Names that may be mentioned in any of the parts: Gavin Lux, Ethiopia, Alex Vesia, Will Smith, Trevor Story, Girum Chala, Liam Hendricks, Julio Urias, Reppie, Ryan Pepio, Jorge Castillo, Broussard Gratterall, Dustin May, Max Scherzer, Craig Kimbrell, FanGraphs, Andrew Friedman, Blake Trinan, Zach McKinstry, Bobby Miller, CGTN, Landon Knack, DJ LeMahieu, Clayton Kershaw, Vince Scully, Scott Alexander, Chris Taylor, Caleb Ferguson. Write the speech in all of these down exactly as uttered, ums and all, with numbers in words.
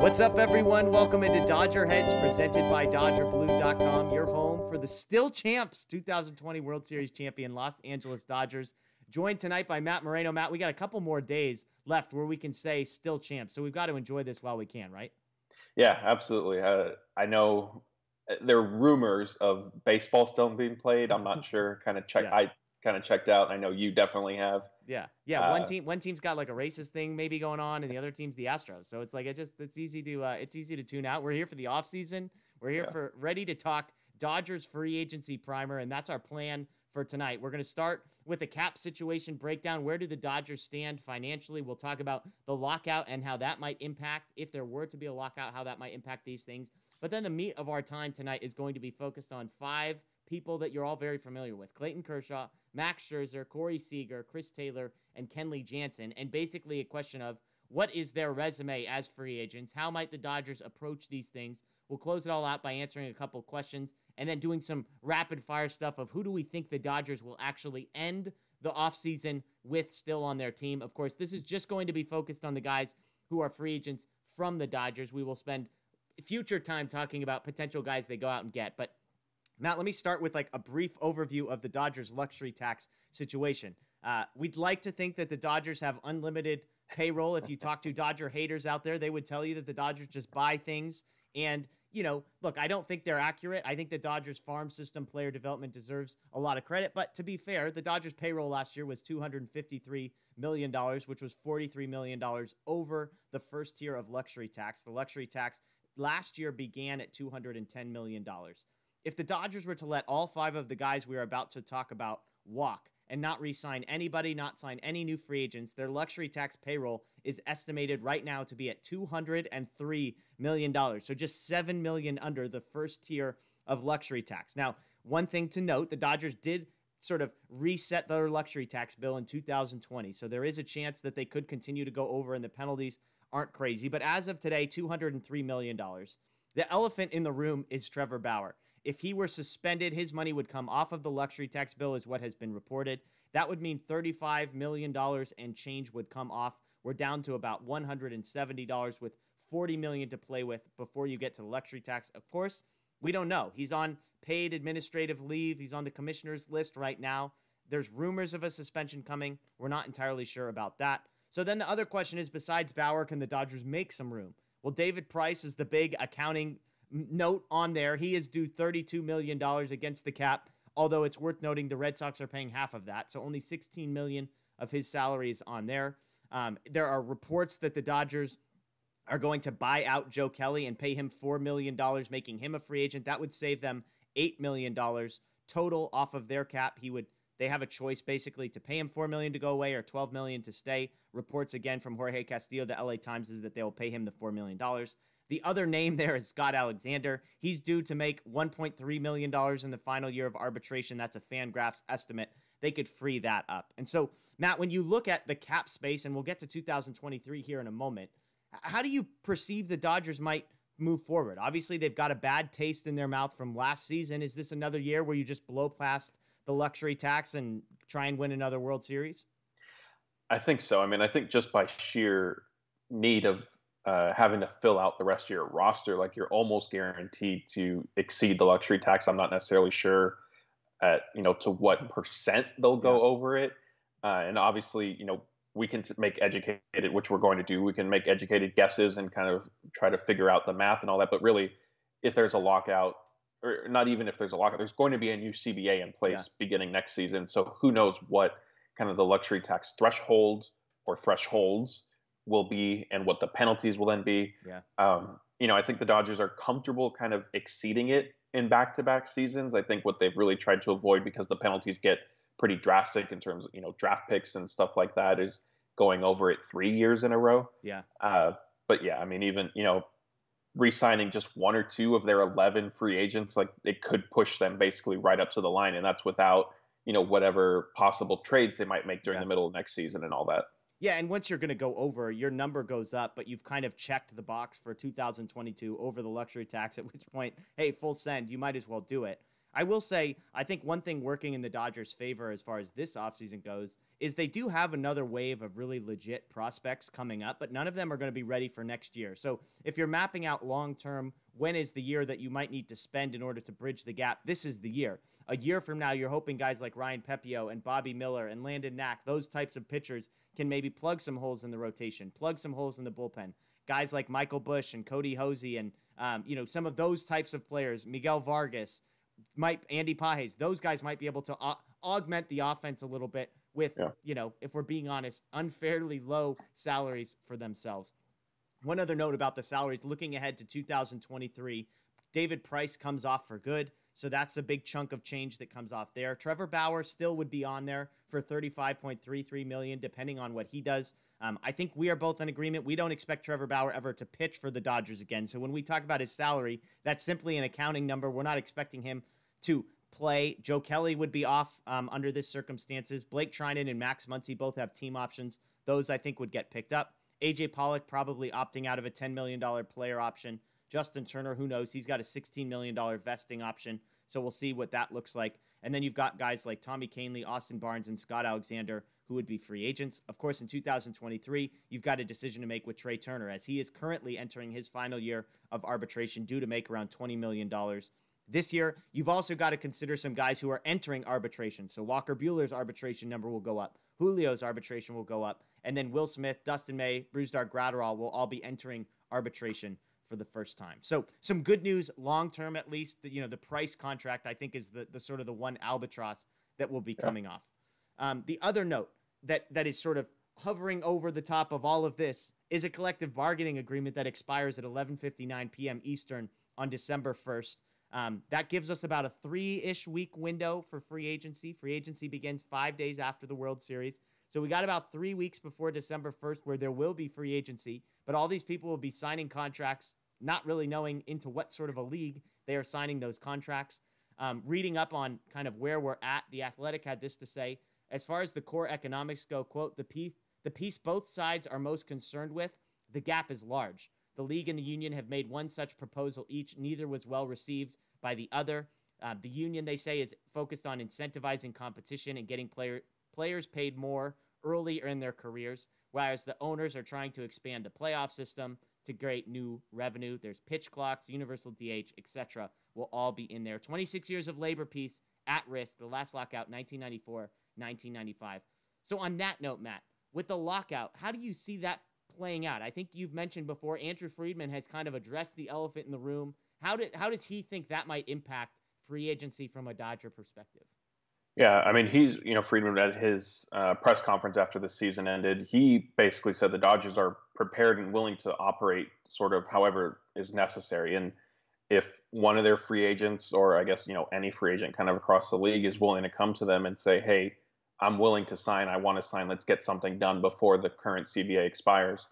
What's up, everyone? Welcome into Dodger Heads, presented by Dodger Blue dot com, your home for the still champs, two thousand twenty World Series champion Los Angeles Dodgers. Joined tonight by Matt Moreno. Matt, we got a couple more days left where we can say still champs, so we've got to enjoy this while we can, right? Yeah, absolutely. Uh, I know there are rumors of baseball still being played. I'm not sure. Kind of check. Yeah. I kind of checked out. I know you definitely have. Yeah, yeah. Uh, one team, one team's got like a racist thing maybe going on, and the other team's the Astros. So it's like it just it's easy to uh, it's easy to tune out. We're here for the off season. We're here yeah. for ready to talk Dodgers free agency primer, and that's our plan for tonight. We're going to start with a cap situation breakdown. Where do the Dodgers stand financially? We'll talk about the lockout and how that might impact, if there were to be a lockout, how that might impact these things. But then the meat of our time tonight is going to be focused on five people that you're all very familiar with: Clayton Kershaw, Max Scherzer, Corey Seager, Chris Taylor, and Kenley Jansen. And basically a question of what is their resume as free agents? How might the Dodgers approach these things? We'll close it all out by answering a couple questions and then doing some rapid-fire stuff of who do we think the Dodgers will actually end the offseason with still on their team. Of course, this is just going to be focused on the guys who are free agents from the Dodgers. We will spend future time talking about potential guys they go out and get. But, Matt, let me start with like a brief overview of the Dodgers' luxury tax situation. Uh, we'd like to think that the Dodgers have unlimited payroll. If you talk to Dodger haters out there, they would tell you that the Dodgers just buy things and – you know, look, I don't think they're accurate. I think the Dodgers farm system player development deserves a lot of credit. But to be fair, the Dodgers payroll last year was two hundred fifty-three million dollars, which was forty-three million dollars over the first tier of luxury tax. The luxury tax last year began at two hundred ten million dollars. If the Dodgers were to let all five of the guys we are about to talk about walk and not re-sign anybody, not sign any new free agents, their luxury tax payroll is estimated right now to be at two hundred three million dollars. So just seven million dollars under the first tier of luxury tax. Now, one thing to note, the Dodgers did sort of reset their luxury tax bill in two thousand twenty. So there is a chance that they could continue to go over and the penalties aren't crazy. But as of today, two hundred three million dollars. The elephant in the room is Trevor Bauer. If he were suspended, his money would come off of the luxury tax bill, is what has been reported. That would mean thirty-five million dollars and change would come off. We're down to about one hundred seventy dollars with forty million dollars to play with before you get to the luxury tax. Of course, we don't know. He's on paid administrative leave. He's on the commissioner's list right now. There's rumors of a suspension coming. We're not entirely sure about that. So then the other question is, besides Bauer, can the Dodgers make some room? Well, David Price is the big accounting note on there. He is due thirty-two million dollars against the cap, although it's worth noting the Red Sox are paying half of that. So only sixteen million dollars of his salary is on there. Um, there are reports that the Dodgers are going to buy out Joe Kelly and pay him four million dollars, making him a free agent. That would save them eight million dollars total off of their cap. He would They have a choice basically to pay him four million dollars to go away or twelve million dollars to stay. Reports again from Jorge Castillo, the L A Times, is that they will pay him the four million dollars. The other name there is Scott Alexander. He's due to make one point three million dollars in the final year of arbitration. That's a FanGraphs estimate. They could free that up. And so, Matt, when you look at the cap space, and we'll get to two thousand twenty-three here in a moment, how do you perceive the Dodgers might move forward? Obviously, they've got a bad taste in their mouth from last season. Is this another year where you just blow past the luxury tax and try and win another World Series? I think so. I mean, I think just by sheer need of Uh, having to fill out the rest of your roster, like you're almost guaranteed to exceed the luxury tax. I'm not necessarily sure at, you know, to what percent they'll go yeah. over it. Uh, and obviously, you know, we can make educated, which we're going to do. We can make educated guesses and kind of try to figure out the math and all that. But really, if there's a lockout, or not even if there's a lockout, there's going to be a new C B A in place yeah. beginning next season. So who knows what kind of the luxury tax threshold or thresholds will be and what the penalties will then be. Yeah. Um, you know, I think the Dodgers are comfortable kind of exceeding it in back-to-back seasons. I think what they've really tried to avoid, because the penalties get pretty drastic in terms of, you know, draft picks and stuff like that, is going over it three years in a row. Yeah. Uh, but yeah, I mean, even, you know, re-signing just one or two of their eleven free agents, like it could push them basically right up to the line. And that's without, you know, whatever possible trades they might make during yeah. the middle of next season and all that. Yeah, and once you're going to go over, your number goes up, but you've kind of checked the box for two thousand twenty-two over the luxury tax, at which point, hey, full send, you might as well do it. I will say, I think one thing working in the Dodgers' favor as far as this offseason goes is they do have another wave of really legit prospects coming up, but none of them are going to be ready for next year. So if you're mapping out long-term, when is the year that you might need to spend in order to bridge the gap, this is the year. A year from now, you're hoping guys like Ryan Pepio and Bobby Miller and Landon Knack, those types of pitchers, can maybe plug some holes in the rotation, plug some holes in the bullpen. Guys like Michael Bush and Cody Hosey and um, you know, some of those types of players, Miguel Vargas, Mike, Andy Pages, those guys might be able to au augment the offense a little bit with, yeah. you know, if we're being honest, unfairly low salaries for themselves. One other note about the salaries, looking ahead to two thousand twenty-three, David Price comes off for good. So that's a big chunk of change that comes off there. Trevor Bauer still would be on there for thirty-five point three three million dollars, depending on what he does. Um, I think we are both in agreement. We don't expect Trevor Bauer ever to pitch for the Dodgers again. So when we talk about his salary, that's simply an accounting number. We're not expecting him to play. Joe Kelly would be off um, under this circumstances. Blake Trinan and Max Muncy both have team options. Those I think would get picked up. A J. Pollock probably opting out of a ten million dollar player option. Justin Turner, who knows? He's got a sixteen million dollar vesting option, so we'll see what that looks like. And then you've got guys like Tommy Kahnle, Austin Barnes, and Scott Alexander, who would be free agents. Of course, in two thousand twenty-three, you've got a decision to make with Trey Turner, as he is currently entering his final year of arbitration, due to make around twenty million dollars. This year, you've also got to consider some guys who are entering arbitration. So Walker Buehler's arbitration number will go up. Julio's arbitration will go up. And then Will Smith, Dustin May, Broussard Gratterall will all be entering arbitration for the first time. So some good news long-term, at least, the, you know, the Price contract, I think, is the, the sort of the one albatross that will be yeah. coming off. Um, the other note that, that is sort of hovering over the top of all of this is a collective bargaining agreement that expires at eleven fifty-nine P M Eastern on December first. Um, that gives us about a three-ish week window for free agency. Free agency begins five days after the World Series. So we got about three weeks before December first where there will be free agency, but all these people will be signing contracts, not really knowing into what sort of a league they are signing those contracts. Um, reading up on kind of where we're at, The Athletic had this to say. As far as the core economics go, quote, the piece, the piece both sides are most concerned with, the gap is large. The league and the union have made one such proposal each. Neither was well received by the other. Uh, the union, they say, is focused on incentivizing competition and getting player, players paid more earlier in their careers, whereas the owners are trying to expand the playoff system to create new revenue. There's pitch clocks, universal D H, et cetera will all be in there. twenty-six years of labor peace at risk, the last lockout, nineteen ninety-four, nineteen ninety-five. So on that note, Matt, with the lockout, how do you see that playing out? I think you've mentioned before, Andrew Friedman has kind of addressed the elephant in the room. How did, how does he think that might impact free agency from a Dodger perspective? Yeah, I mean, he's, you know, Friedman at his uh, press conference after the season ended, he basically said the Dodgers are prepared and willing to operate sort of however is necessary. And if one of their free agents, or I guess, you know, any free agent kind of across the league, is willing to come to them and say, hey, I'm willing to sign, I want to sign, let's get something done before the current C B A expires,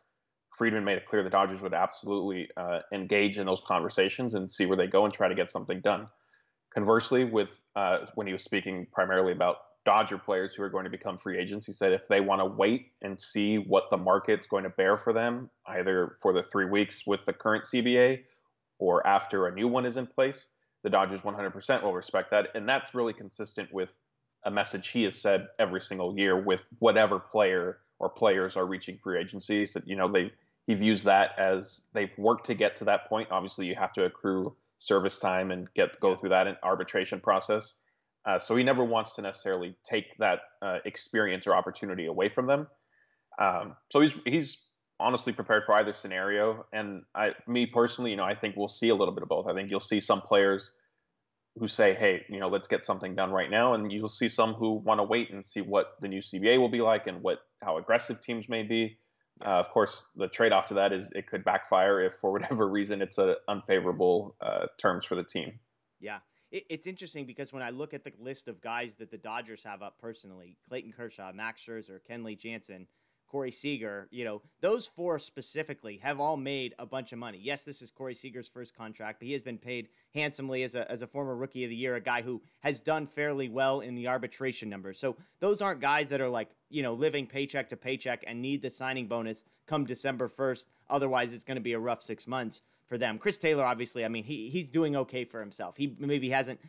Friedman made it clear the Dodgers would absolutely uh, engage in those conversations and see where they go and try to get something done. Conversely, with uh, when he was speaking primarily about Dodger players who are going to become free agents, he said if they want to wait and see what the market's going to bear for them, either for the three weeks with the current C B A or after a new one is in place, the Dodgers one hundred percent will respect that. And that's really consistent with a message he has said every single year with whatever player or players are reaching free agency. So, you know, they, he views that as they've worked to get to that point. Obviously, you have to accrue service time and get go through that in arbitration process. Uh, so he never wants to necessarily take that uh, experience or opportunity away from them. Um, so he's he's honestly prepared for either scenario. And I, me personally, you know, I think we'll see a little bit of both. I think you'll see some players who say, hey, you know, let's get something done right now. And you'll see some who want to wait and see what the new C B A will be like and what how aggressive teams may be. Uh, of course, the trade-off to that is it could backfire if, for whatever reason, it's a unfavorable uh, terms for the team. Yeah, it, it's interesting because when I look at the list of guys that the Dodgers have up personally, Clayton Kershaw, Max Scherzer, Kenley Jansen, Corey Seager, you know, those four specifically have all made a bunch of money. Yes, this is Corey Seager's first contract, but he has been paid handsomely as a, as a former Rookie of the Year, a guy who has done fairly well in the arbitration numbers. So those aren't guys that are like, you know, living paycheck to paycheck and need the signing bonus come December first. Otherwise, it's going to be a rough six months for them. Chris Taylor, obviously, I mean, he he's doing okay for himself. He maybe hasn't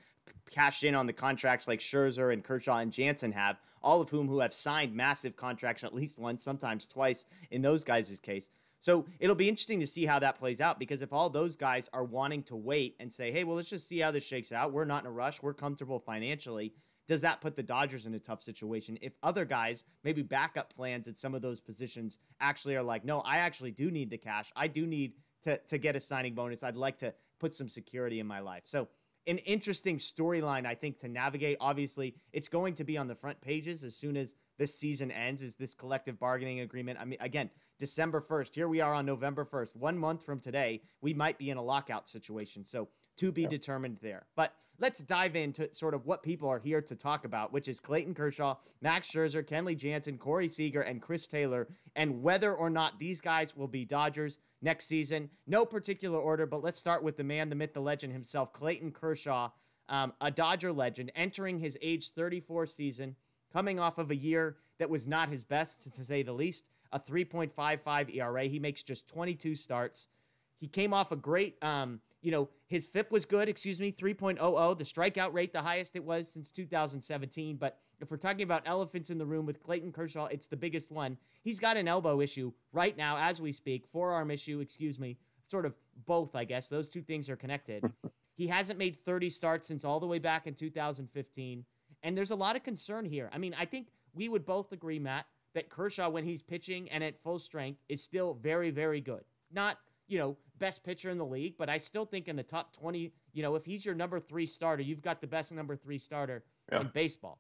cashed in on the contracts like Scherzer and Kershaw and Jansen have, all of whom who have signed massive contracts at least once, sometimes twice in those guys' case. So it'll be interesting to see how that plays out, because if all those guys are wanting to wait and say, hey, well, let's just see how this shakes out, we're not in a rush, we're comfortable financially, does that put the Dodgers in a tough situation? If other guys, maybe backup plans at some of those positions, actually are like, no, I actually do need the cash. I do need to, to get a signing bonus. I'd like to put some security in my life. So an interesting storyline, I think, to navigate. Obviously, it's going to be on the front pages as soon as this season ends, is this collective bargaining agreement. I mean, again, December first. Here we are on November first. One month from today, we might be in a lockout situation. So to be determined there. But let's dive into sort of what people are here to talk about, which is Clayton Kershaw, Max Scherzer, Kenley Jansen, Corey Seager, and Chris Taylor, and whether or not these guys will be Dodgers next season. No particular order, but let's start with the man, the myth, the legend himself, Clayton Kershaw, um, a Dodger legend, entering his age thirty-four season, coming off of a year that was not his best, to say the least, a three point five five E R A. He makes just twenty-two starts. He came off a great, um, you know, his F I P was good, excuse me, three point oh oh, the strikeout rate, the highest it was since two thousand seventeen. But if we're talking about elephants in the room with Clayton Kershaw, it's the biggest one. He's got an elbow issue right now as we speak, forearm issue, excuse me, sort of both, I guess. Those two things are connected. He hasn't made thirty starts since all the way back in two thousand fifteen. And there's a lot of concern here. I mean, I think we would both agree, Matt, that Kershaw, when he's pitching and at full strength, is still very, very good. Not, you know, best pitcher in the league, but I still think in the top twenty, you know, if he's your number three starter, you've got the best number three starter yeah. in baseball.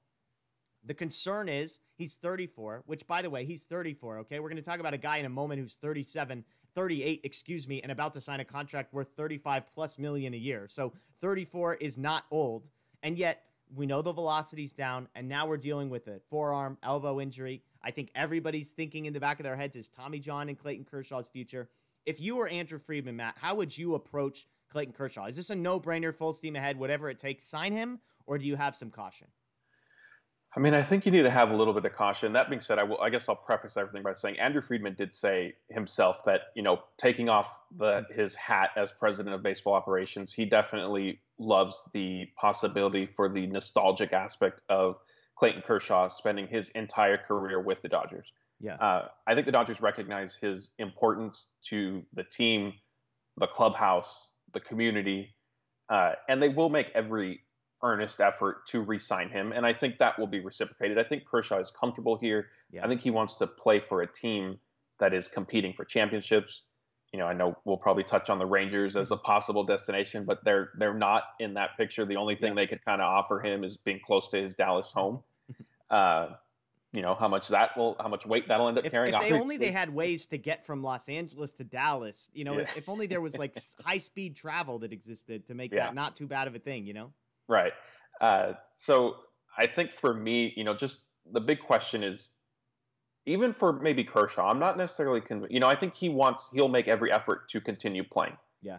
The concern is he's thirty-four, which, by the way, he's thirty-four, okay? We're going to talk about a guy in a moment who's thirty-seven, thirty-eight, excuse me, and about to sign a contract worth thirty-five plus million a year. So thirty-four is not old, and yet we know the velocity's down, and now we're dealing with a forearm, elbow injury. I think everybody's thinking in the back of their heads is Tommy John and Clayton Kershaw's future. If you were Andrew Friedman, Matt, how would you approach Clayton Kershaw? Is this a no-brainer, full steam ahead, whatever it takes, sign him, or do you have some caution? I mean, I think you need to have a little bit of caution. That being said, I will. I guess I'll preface everything by saying Andrew Friedman did say himself that, you know, taking off the, his hat as president of baseball operations, he definitely loves the possibility for the nostalgic aspect of Clayton Kershaw spending his entire career with the Dodgers. Yeah, uh, I think the Dodgers recognize his importance to the team, the clubhouse, the community, uh, and they will make every earnest effort to re-sign him, and I think that will be reciprocated. I think Kershaw is comfortable here. Yeah. I think he wants to play for a team that is competing for championships. You know, I know we'll probably touch on the Rangers as a possible destination, but they're they're not in that picture. The only thing yeah. they could kind of offer him is being close to his Dallas home. Uh, you know, how much that will, how much weight that'll end up if, carrying. If they only they had ways to get from Los Angeles to Dallas. You know, yeah. if, if only there was like high speed travel that existed to make yeah. that not too bad of a thing. You know. Right. Uh, so I think for me, you know, just the big question is, even for maybe Kershaw, I'm not necessarily convinced. You know, I think he wants, he'll make every effort to continue playing. Yeah.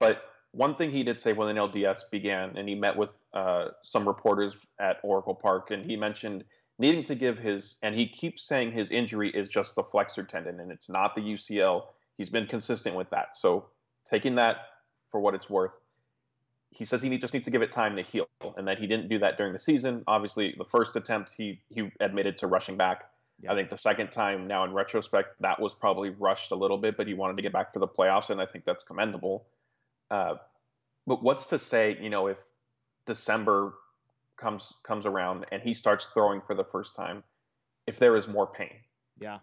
But one thing he did say when the N L D S began, and he met with uh, some reporters at Oracle Park, and he mentioned needing to give his, and he keeps saying his injury is just the flexor tendon, and it's not the U C L. He's been consistent with that. So taking that for what it's worth, he says he just needs to give it time to heal, and that he didn't do that during the season. Obviously, the first attempt, he he admitted to rushing back. Yeah. I think the second time, now in retrospect, that was probably rushed a little bit, but he wanted to get back for the playoffs, and I think that's commendable. Uh, but what's to say, you know, if December comes comes around and he starts throwing for the first time, if there is more pain? Yeah.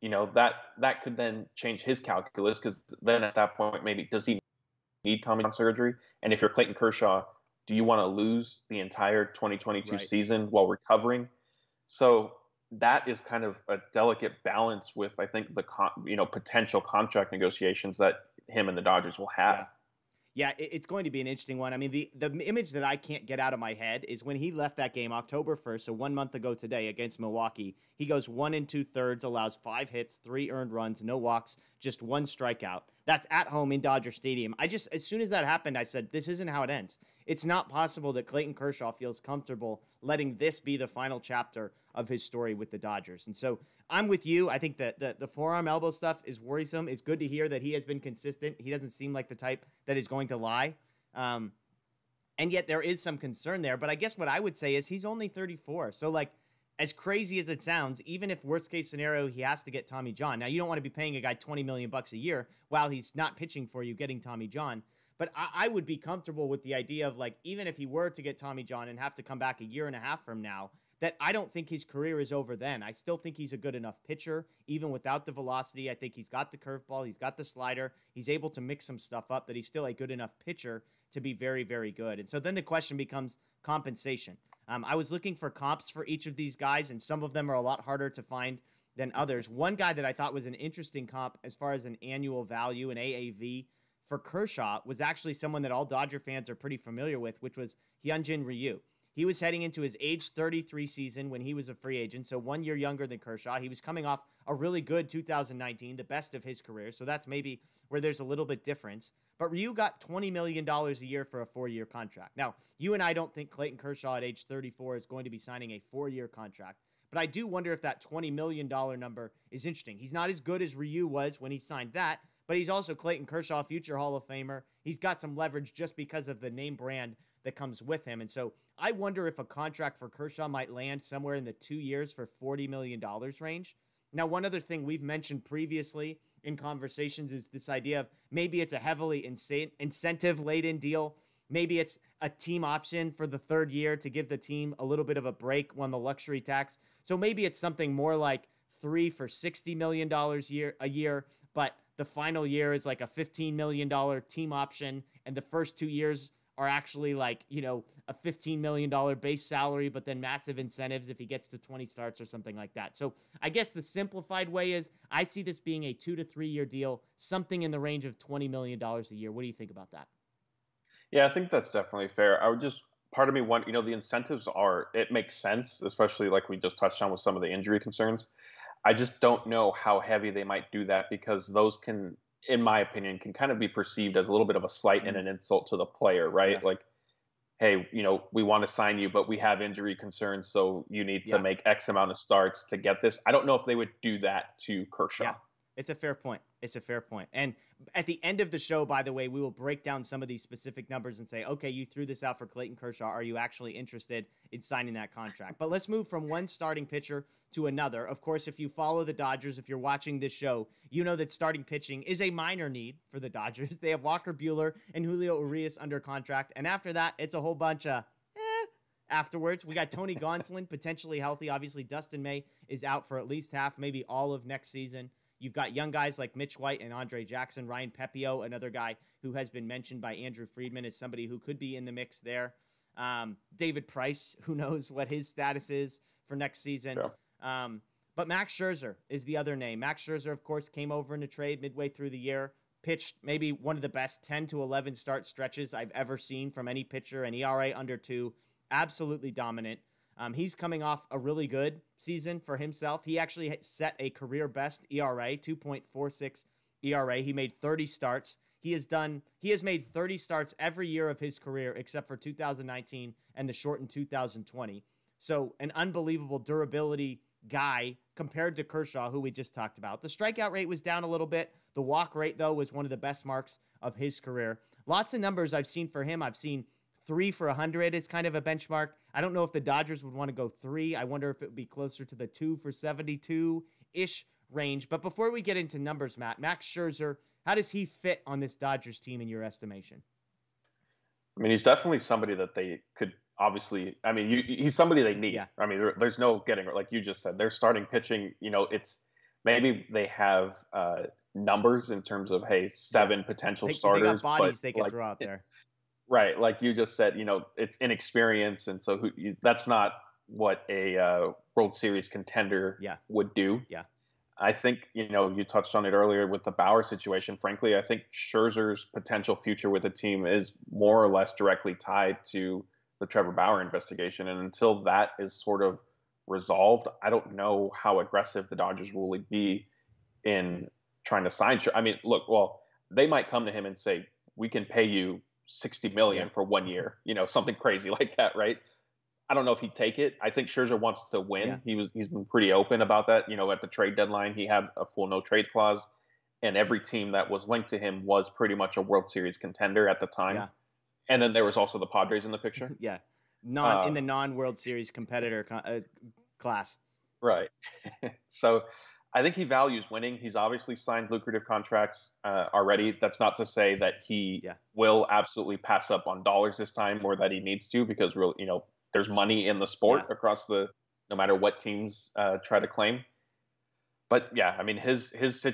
You know, that, that could then change his calculus, because then at that point, maybe does he need Tommy John surgery? And if you're Clayton Kershaw, do you want to lose the entire twenty twenty-two right. season while recovering? So that is kind of a delicate balance with, I think, the con you know potential contract negotiations that him and the Dodgers will have. Yeah. yeah, it's going to be an interesting one. I mean, the the image that I can't get out of my head is when he left that game October first, so one month ago today against Milwaukee. He goes one and two thirds, allows five hits, three earned runs, no walks, just one strikeout. That's at home in Dodger Stadium. I just, as soon as that happened, I said, this isn't how it ends. It's not possible that Clayton Kershaw feels comfortable letting this be the final chapter of his story with the Dodgers. And so I'm with you. I think that the, the forearm elbow stuff is worrisome. It's good to hear that he has been consistent. He doesn't seem like the type that is going to lie. Um, And yet there is some concern there. But I guess what I would say is he's only thirty-four. So, like, as crazy as it sounds, even if worst case scenario, he has to get Tommy John. Now, you don't want to be paying a guy twenty million bucks a year while he's not pitching for you, getting Tommy John. But I, I would be comfortable with the idea of, like, even if he were to get Tommy John and have to come back a year and a half from now, that I don't think his career is over then. I still think he's a good enough pitcher, even without the velocity. I think he's got the curveball. He's got the slider. He's able to mix some stuff up, that he's still a good enough pitcher to be very, very good. And so then the question becomes compensation. Um, I was looking for comps for each of these guys, and some of them are a lot harder to find than others. One guy that I thought was an interesting comp as far as an annual value, an A A V, for Kershaw was actually someone that all Dodger fans are pretty familiar with, which was Hyunjin Ryu. He was heading into his age thirty-three season when he was a free agent, so one year younger than Kershaw. He was coming off a really good two thousand nineteen, the best of his career, so that's maybe where there's a little bit difference. But Ryu got twenty million dollars a year for a four-year contract. Now, you and I don't think Clayton Kershaw at age thirty-four is going to be signing a four-year contract, but I do wonder if that twenty million dollars number is interesting. He's not as good as Ryu was when he signed that, but he's also Clayton Kershaw, future Hall of Famer. He's got some leverage just because of the name brand that comes with him. And so I wonder if a contract for Kershaw might land somewhere in the two years for forty million dollars range. Now, one other thing we've mentioned previously in conversations is this idea of maybe it's a heavily incentive-laden deal. Maybe it's a team option for the third year to give the team a little bit of a break on the luxury tax. So maybe it's something more like three for sixty million dollars a year, but the final year is like a fifteen million dollars team option, and the first two years are actually like, you know, a fifteen million dollars base salary, but then massive incentives if he gets to twenty starts or something like that. So I guess the simplified way is I see this being a two to three year deal, something in the range of twenty million dollars a year. What do you think about that? Yeah, I think that's definitely fair. I would just, part of me want, you know, the incentives are, it makes sense, especially like we just touched on with some of the injury concerns. I just don't know how heavy they might do that, because those can, in my opinion, can kind of be perceived as a little bit of a slight and an insult to the player, right? Yeah. Like, hey, you know, we want to sign you, but we have injury concerns, so you need to yeah. make X amount of starts to get this. I don't know if they would do that to Kershaw. Yeah. It's a fair point. It's a fair point. And at the end of the show, by the way, we will break down some of these specific numbers and say, okay, you threw this out for Clayton Kershaw. Are you actually interested in signing that contract? But let's move from one starting pitcher to another. Of course, if you follow the Dodgers, if you're watching this show, you know that starting pitching is a minor need for the Dodgers. They have Walker Buehler and Julio Urias under contract. And after that, it's a whole bunch of eh. Afterwards, we got Tony Gonsolin potentially healthy. Obviously, Dustin May is out for at least half, maybe all of next season. You've got young guys like Mitch White and Andre Jackson, Ryan Pepio, another guy who has been mentioned by Andrew Friedman as somebody who could be in the mix there. Um, David Price, who knows what his status is for next season. Yeah. Um, but Max Scherzer is the other name. Max Scherzer, of course, came over in a trade midway through the year, pitched maybe one of the best ten to eleven start stretches I've ever seen from any pitcher, an E R A under two, absolutely dominant. Um, he's coming off a really good season for himself. He actually set a career best E R A, two point four six E R A. He made thirty starts. He has done. He has made thirty starts every year of his career except for two thousand nineteen and the shortened two thousand twenty. So an unbelievable durability guy compared to Kershaw, who we just talked about. The strikeout rate was down a little bit. The walk rate, though, was one of the best marks of his career. Lots of numbers I've seen for him. I've seen three for one hundred is kind of a benchmark. I don't know if the Dodgers would want to go three. I wonder if it would be closer to the two for seventy-two-ish range. But before we get into numbers, Matt, Max Scherzer, how does he fit on this Dodgers team in your estimation? I mean, he's definitely somebody that they could obviously – I mean, you, he's somebody they need. Yeah. I mean, there, there's no getting – like you just said, they're starting pitching. You know, it's – maybe they have uh, numbers in terms of, hey, seven yeah. potential they, starters. They got bodies but, they can like, throw out there. It, Right, like you just said, you know, it's inexperience, and so who, you, that's not what a uh, World Series contender yeah. would do. Yeah, I think, you know, you touched on it earlier with the Bauer situation. Frankly, I think Scherzer's potential future with the team is more or less directly tied to the Trevor Bauer investigation, and until that is sort of resolved, I don't know how aggressive the Dodgers will really be in trying to sign. I mean, look, well, they might come to him and say, we can pay you sixty million for one year, you know, something crazy like that, right? I don't know if he'd take it. I think Scherzer wants to win. Yeah. He was he's been pretty open about that. You know, at the trade deadline, he had a full no trade clause, and every team that was linked to him was pretty much a World Series contender at the time. Yeah. And then there was also the Padres in the picture. Yeah. Non, uh, in the non-World Series competitor con- uh, class. Right. So I think he values winning. He's obviously signed lucrative contracts uh, already. That's not to say that he yeah. will absolutely pass up on dollars this time, or that he needs to, because really, you know, there's money in the sport yeah. across the, no matter what teams uh, try to claim. But yeah, I mean, his, his,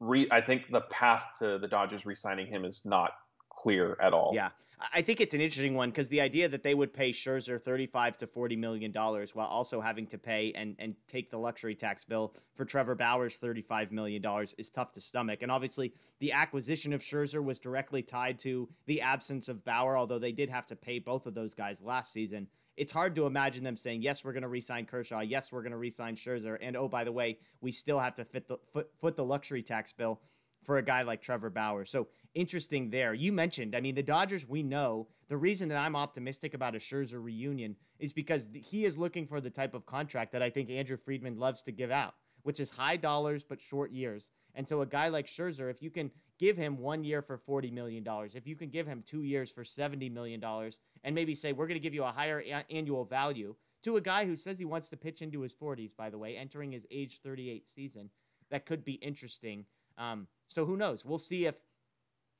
re, I think the path to the Dodgers re-signing him is not clear at all. Yeah. I think it's an interesting one, because the idea that they would pay Scherzer thirty-five to forty million dollars while also having to pay and, and take the luxury tax bill for Trevor Bauer's thirty-five million dollars is tough to stomach. And obviously the acquisition of Scherzer was directly tied to the absence of Bauer, although they did have to pay both of those guys last season. It's hard to imagine them saying, yes, we're going to re-sign Kershaw. Yes, we're going to re-sign Scherzer. And oh, by the way, we still have to fit the, foot, foot the luxury tax bill for a guy like Trevor Bauer. So interesting there. You mentioned, I mean, the Dodgers, we know the reason that I'm optimistic about a Scherzer reunion is because he is looking for the type of contract that I think Andrew Friedman loves to give out, which is high dollars, but short years. And so a guy like Scherzer, if you can give him one year for forty million dollars, if you can give him two years for seventy million dollars, and maybe say, we're going to give you a higher a- annual value to a guy who says he wants to pitch into his forties, by the way, entering his age thirty-eight season, that could be interesting. Um, so who knows? We'll see if,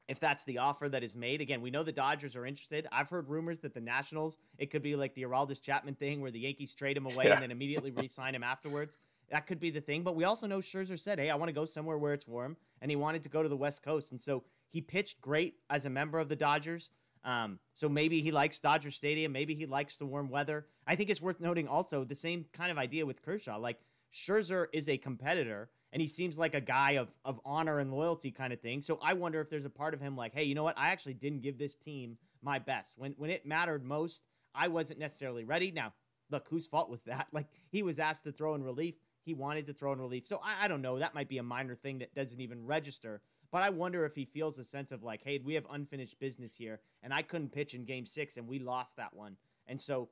if that's the offer that is made. Again, we know the Dodgers are interested. I've heard rumors that the Nationals, it could be like the Aroldis Chapman thing where the Yankees trade him away yeah. and then immediately re-sign him afterwards. That could be the thing. But we also know Scherzer said, hey, I want to go somewhere where it's warm, and he wanted to go to the West Coast. And so he pitched great as a member of the Dodgers. Um, so maybe he likes Dodger Stadium. Maybe he likes the warm weather. I think it's worth noting also the same kind of idea with Kershaw. Like, Scherzer is a competitor, and he seems like a guy of of honor and loyalty kind of thing. So I wonder if there's a part of him like, hey, you know what? I actually didn't give this team my best. When when it mattered most, I wasn't necessarily ready. Now, look, whose fault was that? Like, he was asked to throw in relief. He wanted to throw in relief. So I, I don't know. That might be a minor thing that doesn't even register. But I wonder if he feels a sense of like, hey, we have unfinished business here, and I couldn't pitch in game six, and we lost that one. And so,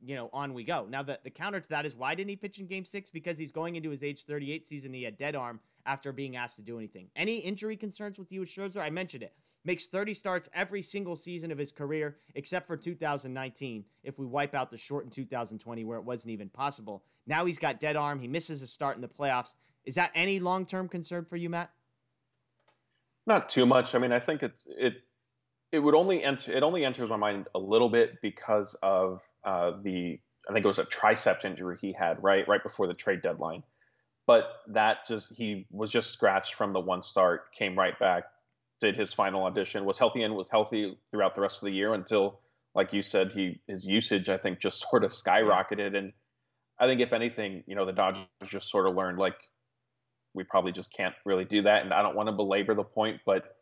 you know, on we go. Now, the, the counter to that is, why didn't he pitch in game six? Because he's going into his age thirty-eight season. He had dead arm after being asked to do anything. Any injury concerns with you with Scherzer? I mentioned it. Makes thirty starts every single season of his career, except for two thousand nineteen, if we wipe out the shortened two thousand twenty where it wasn't even possible. Now he's got dead arm. He misses a start in the playoffs. Is that any long-term concern for you, Matt? Not too much. I mean, I think it's, it, it would only enter, it only enters my mind a little bit because of uh, the, I think it was a tricep injury he had right, right before the trade deadline, but that just, he was just scratched from the one start, came right back, did his final audition, was healthy and was healthy throughout the rest of the year until, like you said, he, his usage, I think, just sort of skyrocketed. And I think if anything, you know, the Dodgers just sort of learned, like, we probably just can't really do that. And I don't want to belabor the point, but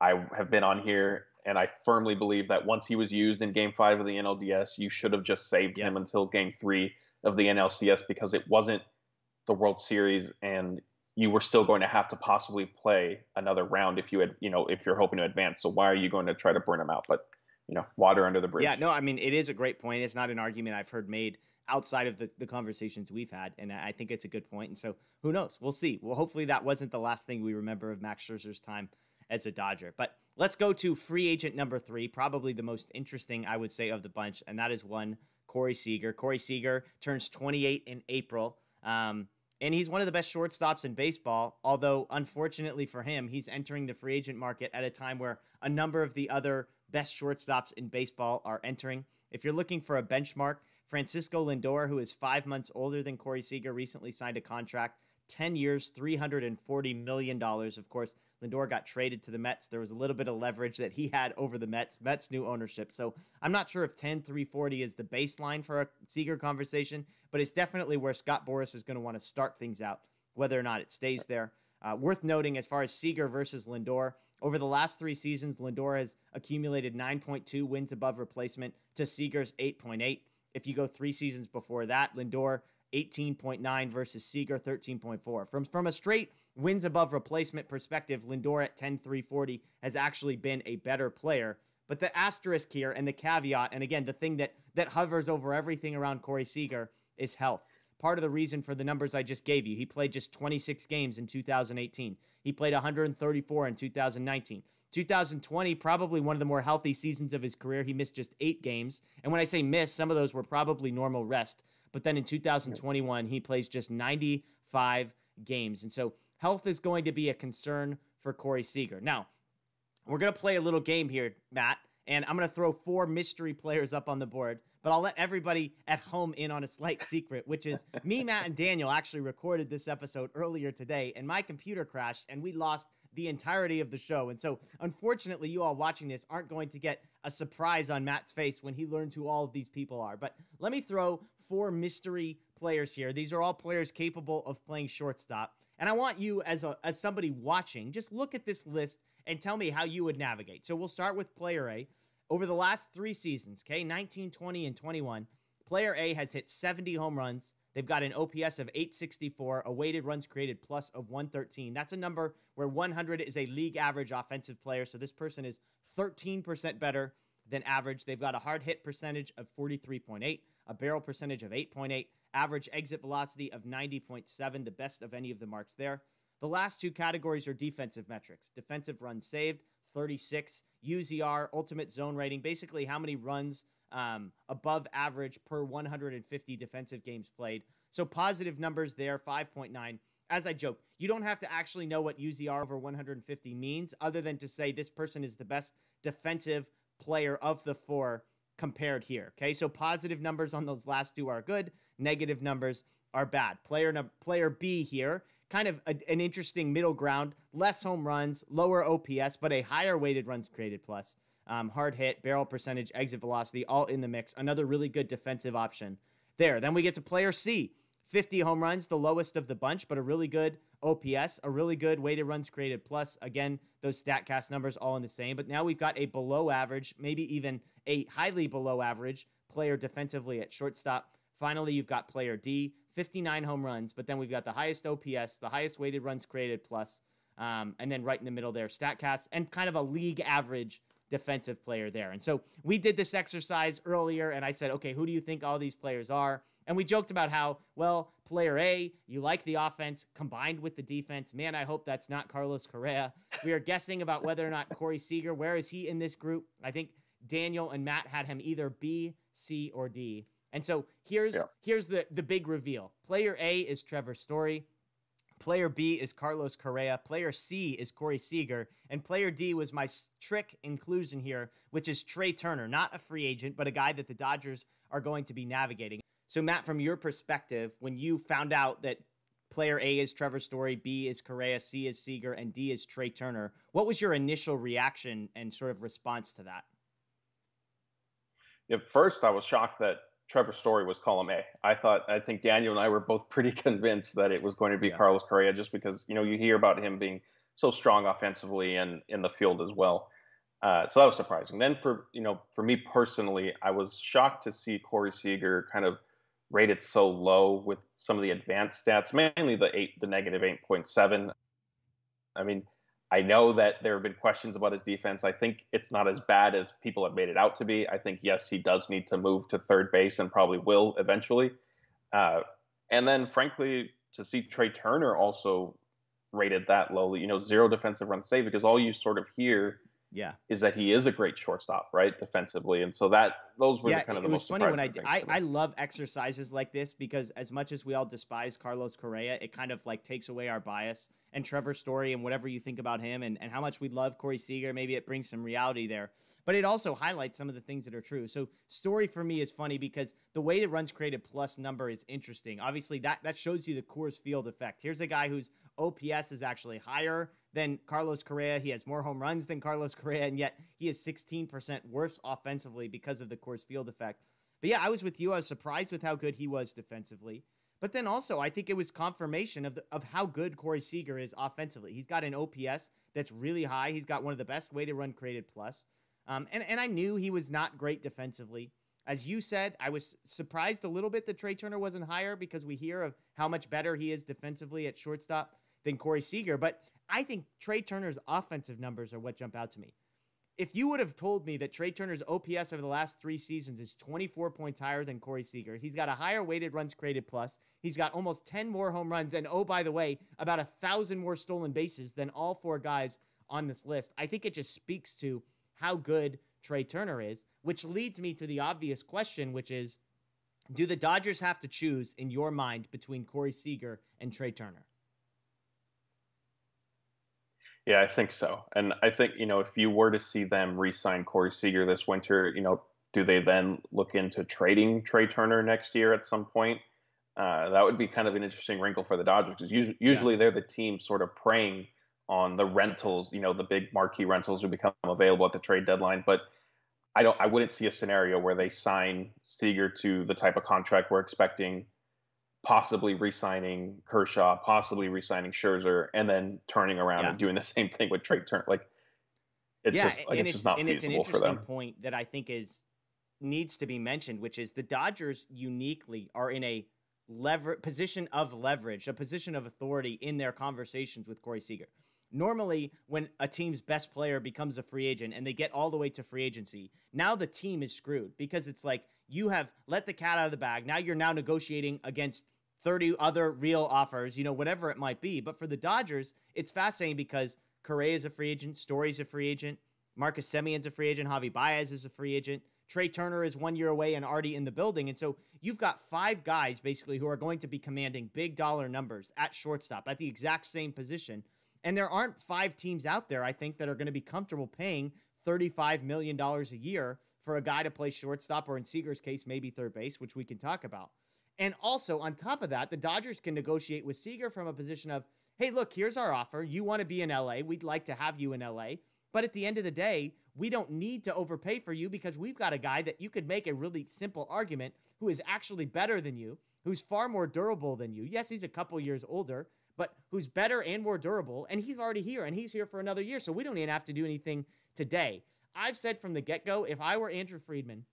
I have been on here, and I firmly believe that once he was used in game five of the N L D S, you should have just saved yeah. him until game three of the N L C S, because it wasn't the World Series, and you were still going to have to possibly play another round if you had, you know, if you're hoping to advance. So why are you going to try to burn him out? But, you know, water under the bridge. Yeah, no, I mean, it is a great point. It's not an argument I've heard made outside of the, the conversations we've had. And I think it's a good point. And so who knows? We'll see. Well, hopefully that wasn't the last thing we remember of Max Scherzer's time as a Dodger. But let's go to free agent number three, probably the most interesting, I would say, of the bunch, and that is one Corey Seager. Corey Seager turns twenty-eight in April, um, and he's one of the best shortstops in baseball, although unfortunately for him, he's entering the free agent market at a time where a number of the other best shortstops in baseball are entering. If you're looking for a benchmark, Francisco Lindor, who is five months older than Corey Seager, recently signed a contract, ten years, three hundred forty million dollars. Of course, Lindor got traded to the Mets. There was a little bit of leverage that he had over the Mets, Mets new ownership. So I'm not sure if ten, three forty is the baseline for a Seager conversation, but it's definitely where Scott Boras is going to want to start things out, whether or not it stays there. Uh, worth noting, as far as Seager versus Lindor, over the last three seasons, Lindor has accumulated nine point two wins above replacement to Seager's eight point eight. If you go three seasons before that, Lindor eighteen point nine versus Seager thirteen point four. From from a straight wins above replacement perspective, Lindor at ten three forty has actually been a better player. But the asterisk here and the caveat, and again, the thing that that hovers over everything around Corey Seager, is health. part of the reason for the numbers I just gave you. He played just twenty-six games in two thousand eighteen. He played one hundred thirty-four in two thousand nineteen. two thousand twenty, probably one of the more healthy seasons of his career. He missed just eight games. And when I say miss, some of those were probably normal rest. But then in two thousand twenty-one, he plays just ninety-five games. And so health is going to be a concern for Corey Seager. Now, we're going to play a little game here, Matt, and I'm going to throw four mystery players up on the board, but I'll let everybody at home in on a slight secret, which is me, Matt, and Daniel actually recorded this episode earlier today, and my computer crashed, and we lost the entirety of the show. And so, unfortunately, you all watching this aren't going to get a surprise on Matt's face when he learns who all of these people are. But let me throw four mystery players here. These are all players capable of playing shortstop. And I want you, as a, as somebody watching, just look at this list and tell me how you would navigate. So we'll start with player A. Over the last three seasons, okay, nineteen, twenty, and twenty-one, player A has hit seventy home runs. They've got an O P S of eight sixty-four, a weighted runs created plus of one thirteen. That's a number where one hundred is a league average offensive player, so this person is thirteen percent better than average. They've got a hard hit percentage of forty-three point eight, a barrel percentage of eight point eight, average exit velocity of ninety point seven, the best of any of the marks there. The last two categories are defensive metrics. Defensive runs saved, thirty-six, U Z R, ultimate zone rating, basically how many runs um, above average per one hundred fifty defensive games played. So positive numbers there, five point nine. As I joke, you don't have to actually know what U Z R over one hundred fifty means other than to say this person is the best defensive player of the four compared here. Okay, so positive numbers on those last two are good. Negative numbers are bad. Player, no, player B here. Kind of a, an interesting middle ground, less home runs, lower O P S, but a higher weighted runs created plus, um, hard hit, barrel percentage, exit velocity, all in the mix. Another really good defensive option there. Then we get to player C, fifty home runs, the lowest of the bunch, but a really good O P S, a really good weighted runs created plus. Again, those StatCast numbers all in the same, but now we've got a below average, maybe even a highly below average player defensively at shortstop. Finally, you've got player D, fifty-nine home runs, but then we've got the highest O P S, the highest weighted runs created plus, um, and then right in the middle there, StatCast, and kind of a league average defensive player there. And so we did this exercise earlier, and I said, okay, who do you think all these players are? And we joked about how, well, player A, you like the offense combined with the defense. Man, I hope that's not Carlos Correa. We are guessing about whether or not Corey Seager, where is he in this group? I think Daniel and Matt had him either B, C, or D. And so here's yeah. here's the, the big reveal. Player A is Trevor Story. Player B is Carlos Correa. Player C is Corey Seager. And player D was my trick inclusion here, which is Trey Turner, not a free agent, but a guy that the Dodgers are going to be navigating. So, Matt, from your perspective, when you found out that player A is Trevor Story, B is Correa, C is Seager, and D is Trey Turner, what was your initial reaction and sort of response to that? At first, I was shocked that Trevor Story was column A. I thought, I think Daniel and I were both pretty convinced that it was going to be yeah. Carlos Correa, just because, you know, you hear about him being so strong offensively and in the field as well. Uh, so that was surprising. Then for, you know, for me personally, I was shocked to see Corey Seager kind of rated so low with some of the advanced stats, mainly the eight, the negative eight point seven. I mean, I know that there have been questions about his defense. I think it's not as bad as people have made it out to be. I think, yes, he does need to move to third base and probably will eventually. Uh, and then, frankly, to see Trey Turner also rated that lowly, you know, zero defensive run saved, because all you sort of hear yeah. is that he is a great shortstop, right, defensively. And so that those were yeah, the kind of the most surprising things. It was funny when I, I, I love exercises like this, because as much as we all despise Carlos Correa, it kind of like takes away our bias. And Trevor Story and whatever you think about him and, and how much we love Corey Seager. Maybe it brings some reality there. But it also highlights some of the things that are true. So Story for me is funny because the way that runs created plus number is interesting. Obviously, that, that shows you the Coors Field effect. Here's a guy whose O P S is actually higher than Carlos Correa. He has more home runs than Carlos Correa, and yet he is sixteen percent worse offensively because of the Coors Field effect. But yeah, I was with you. I was surprised with how good he was defensively. But then also, I think it was confirmation of the, of how good Corey Seager is offensively. He's got an O P S that's really high. He's got one of the best weighted run created plus. Um, and, and I knew he was not great defensively. As you said, I was surprised a little bit that Trey Turner wasn't higher because we hear of how much better he is defensively at shortstop than Corey Seager. But I think Trey Turner's offensive numbers are what jump out to me. if you would have told me that Trey Turner's O P S over the last three seasons is twenty-four points higher than Corey Seager, he's got a higher weighted runs created plus, he's got almost ten more home runs, and oh, by the way, about a thousand more stolen bases than all four guys on this list, I think it just speaks to how good Trey Turner is, which leads me to the obvious question, which is, do the Dodgers have to choose, in your mind, between Corey Seager and Trey Turner? Yeah, I think so. And I think, you know, if you were to see them re-sign Corey Seager this winter, you know, do they then look into trading Trey Turner next year at some point? Uh, that would be kind of an interesting wrinkle for the Dodgers, because usually, usually yeah. they're the team sort of preying on the rentals, you know, the big marquee rentals who become available at the trade deadline. But I don't, I wouldn't see a scenario where they sign Seager to the type of contract we're expecting, possibly re-signing Kershaw, possibly re-signing Scherzer, and then turning around yeah. and doing the same thing with Trey Turner. Like, it's yeah, just, like, and it's, it's just not and feasible it's an for them. Interesting point that I think is needs to be mentioned, which is the Dodgers uniquely are in a lever position of leverage, a position of authority in their conversations with Corey Seager. Normally, when a team's best player becomes a free agent and they get all the way to free agency, now the team is screwed, because it's like you have let the cat out of the bag. Now you're now negotiating against thirty other real offers, you know, whatever it might be. But for the Dodgers, it's fascinating because Correa is a free agent, Story's a free agent, Marcus Semion's a free agent, Javi Baez is a free agent, Trey Turner is one year away and already in the building. And so you've got five guys basically who are going to be commanding big dollar numbers at shortstop at the exact same position. And there aren't five teams out there, I think, that are going to be comfortable paying thirty-five million dollars a year for a guy to play shortstop, or in Seager's case, maybe third base, which we can talk about. And also, on top of that, the Dodgers can negotiate with Seager from a position of, hey, look, here's our offer. You want to be in L A. We'd like to have you in L A. But at the end of the day, we don't need to overpay for you, because we've got a guy that you could make a really simple argument who is actually better than you, who's far more durable than you. Yes, he's a couple years older, but who's better and more durable, and he's already here, and he's here for another year, so we don't even have to do anything today. I've said from the get-go, if I were Andrew Friedman,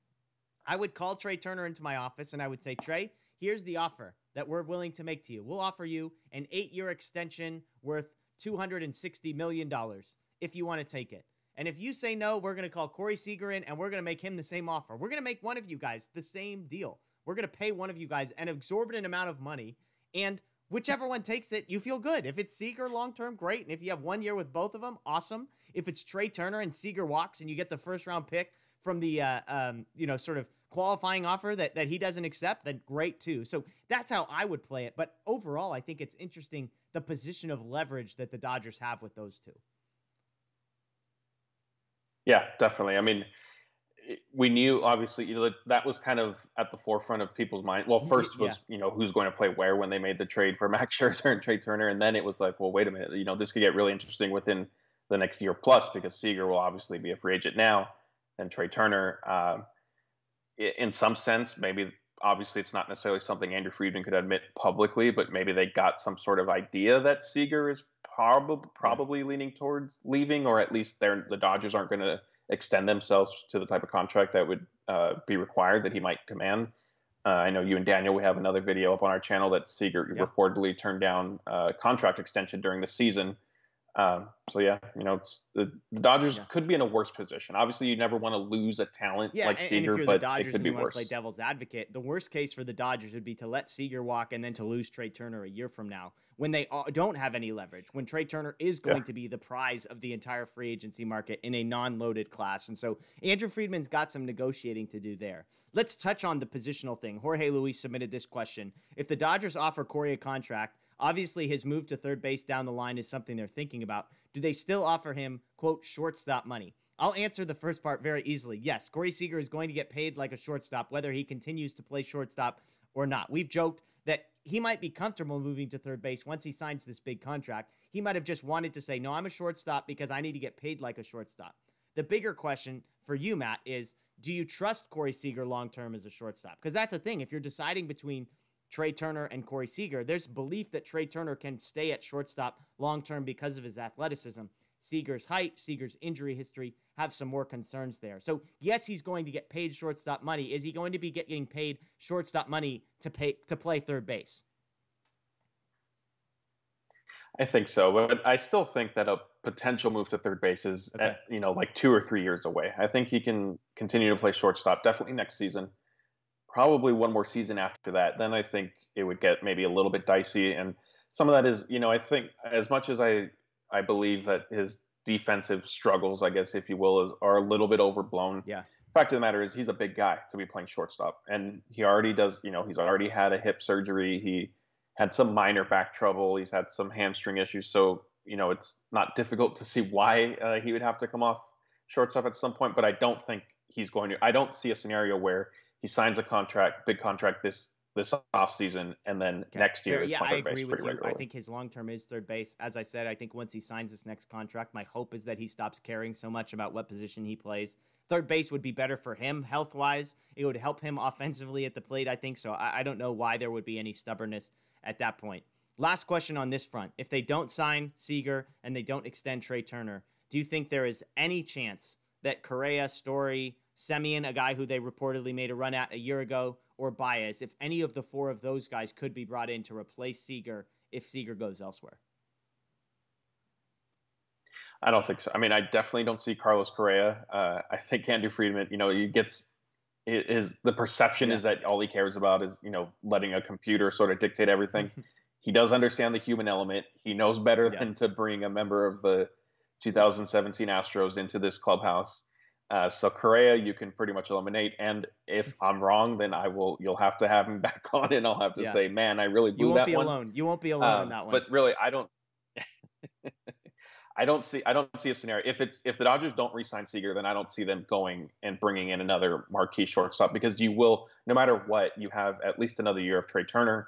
I would call Trey Turner into my office, and I would say, Trey, here's the offer that we're willing to make to you. We'll offer you an eight-year extension worth two hundred sixty million dollars if you want to take it. And if you say no, we're going to call Corey Seager in, and we're going to make him the same offer. We're going to make one of you guys the same deal. We're going to pay one of you guys an exorbitant amount of money, and whichever one takes it, you feel good. If it's Seager long-term, great. And if you have one year with both of them, awesome. If it's Trey Turner and Seager walks and you get the first-round pick from the, uh, um, you know, sort of qualifying offer that, that he doesn't accept, then great too. So that's how I would play it. But overall, I think it's interesting the position of leverage that the Dodgers have with those two. Yeah, definitely. I mean, we knew, obviously, you know, that was kind of at the forefront of people's mind. Well, first was, yeah. you know, who's going to play where when they made the trade for Max Scherzer and Trey Turner. And then it was like, well, wait a minute, you know, this could get really interesting within the next year plus, because Seager will obviously be a free agent now, and Trey Turner, uh, in some sense, maybe, obviously, it's not necessarily something Andrew Friedman could admit publicly, but maybe they got some sort of idea that Seager is prob- probably leaning towards leaving, or at least they're, the Dodgers aren't going to extend themselves to the type of contract that would uh, be required that he might command. Uh, I know you and Daniel, we have another video up on our channel that Seager yeah. reportedly turned down a uh, contract extension during the season. Um, so, yeah, you know, it's, the, the Dodgers yeah. could be in a worse position. Obviously, you never want to lose a talent yeah, like and, Seager, and if you're but the Dodgers it could be worse. Play devil's advocate, the worst case for the Dodgers would be to let Seager walk and then to lose Trey Turner a year from now, when they don't have any leverage, when Trey Turner is going yeah. to be the prize of the entire free agency market in a non-loaded class. And so Andrew Friedman's got some negotiating to do there. Let's touch on the positional thing. Jorge Luis submitted this question. If the Dodgers offer Corey a contract, obviously his move to third base down the line is something they're thinking about. Do they still offer him, quote, shortstop money? I'll answer the first part very easily. Yes, Corey Seager is going to get paid like a shortstop, whether he continues to play shortstop or not. We've joked that he might be comfortable moving to third base once he signs this big contract. He might have just wanted to say, no, I'm a shortstop because I need to get paid like a shortstop. The bigger question for you, Matt, is do you trust Corey Seager long-term as a shortstop? Because that's the thing. If you're deciding between Trey Turner and Corey Seager, there's belief that Trey Turner can stay at shortstop long-term because of his athleticism. Seager's height, Seager's injury history have some more concerns there. So yes, he's going to get paid shortstop money. Is he going to be getting paid shortstop money to pay to play third base? I think so, but I still think that a potential move to third base is, okay. at, you know, like two or three years away. I think he can continue to play shortstop, definitely next season, probably one more season after that. Then I think it would get maybe a little bit dicey. And some of that is, you know, I think as much as I, I believe that his defensive struggles, I guess, if you will, is, are a little bit overblown. Yeah. Fact of the matter is he's a big guy to be playing shortstop, and he already does, you know, he's already had a hip surgery. He had some minor back trouble. He's had some hamstring issues. So, you know, it's not difficult to see why uh, he would have to come off shortstop at some point, but I don't think he's going to, I don't see a scenario where he signs a contract, big contract this, this offseason, and then okay. next year. Fair, is yeah, I agree with you. Regularly. I think his long-term is third base. As I said, I think once he signs this next contract, my hope is that he stops caring so much about what position he plays. Third base would be better for him health-wise. It would help him offensively at the plate, I think. So I, I don't know why there would be any stubbornness at that point. Last question on this front. If they don't sign Seager and they don't extend Trey Turner, do you think there is any chance that Correa, Story, Semien, a guy who they reportedly made a run at a year ago, or Baez, if any of the four of those guys could be brought in to replace Seager if Seager goes elsewhere? I don't think so. I mean, I definitely don't see Carlos Correa. Uh, I think Andrew Friedman, you know, he gets his, the perception yeah. is that all he cares about is, you know, letting a computer sort of dictate everything. He does understand the human element. He knows better yeah. than to bring a member of the two thousand seventeen Astros into this clubhouse. Uh, so Correa, you can pretty much eliminate. And if I'm wrong, then I will. You'll have to have him back on, and I'll have to yeah. say, man, I really blew that one. You won't be alone. You won't be alone uh, in that one. But really, I don't. I don't see. I don't see a scenario if it's if the Dodgers don't re-sign Seager, then I don't see them going and bringing in another marquee shortstop, because you will, no matter what, you have at least another year of Trey Turner.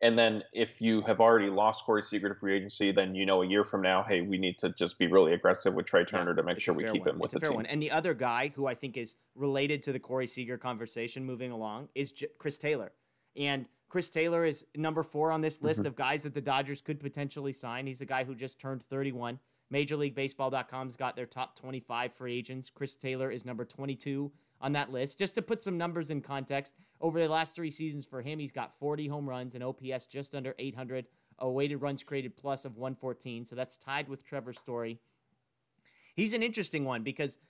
And then if you have already lost Corey Seager to free agency, then, you know, a year from now, hey, we need to just be really aggressive with Trey Turner yeah, to make sure we keep one. him with it's the a fair team. One. And the other guy who I think is related to the Corey Seager conversation moving along is J- Chris Taylor. And Chris Taylor is number four on this list mm-hmm. of guys that the Dodgers could potentially sign. He's a guy who just turned thirty-one. Major League Baseball dot com's got their top twenty-five free agents. Chris Taylor is number twenty-two on that list. Just to put some numbers in context, over the last three seasons for him, he's got forty home runs, an O P S just under eight hundred, a weighted runs created plus of one fourteen. So that's tied with Trevor Story. He's an interesting one because,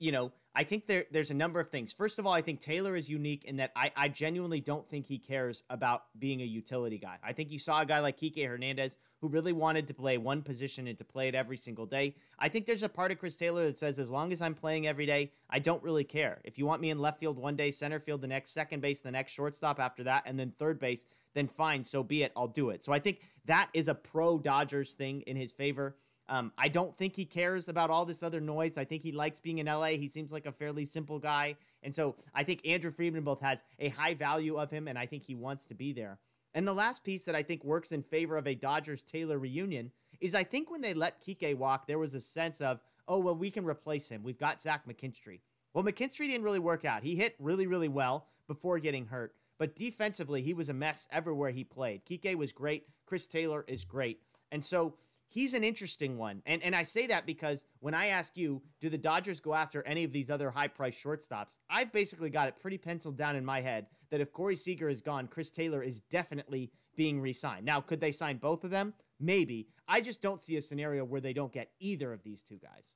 you know, I think there there's a number of things. First of all, I think Taylor is unique in that I, I genuinely don't think he cares about being a utility guy. I think you saw a guy like Kike Hernandez who really wanted to play one position and to play it every single day. I think there's a part of Chris Taylor that says, as long as I'm playing every day, I don't really care. If you want me in left field one day, center field the next, second base the next, shortstop after that, and then third base, then fine, so be it, I'll do it. So I think that is a pro-Dodgers thing in his favor. Um, I don't think he cares about all this other noise. I think he likes being in L A. He seems like a fairly simple guy. And so I think Andrew Friedman both has a high value of him, and I think he wants to be there. And the last piece that I think works in favor of a Dodgers-Taylor reunion is I think when they let Kike walk, there was a sense of, oh, well, we can replace him. We've got Zach McKinstry. Well, McKinstry didn't really work out. He hit really, really well before getting hurt. But defensively, he was a mess everywhere he played. Kike was great. Chris Taylor is great. And so he's an interesting one. And and I say that because when I ask you, do the Dodgers go after any of these other high-priced shortstops, I've basically got it pretty penciled down in my head that if Corey Seager is gone, Chris Taylor is definitely being re-signed. Now, could they sign both of them? Maybe. I just don't see a scenario where they don't get either of these two guys.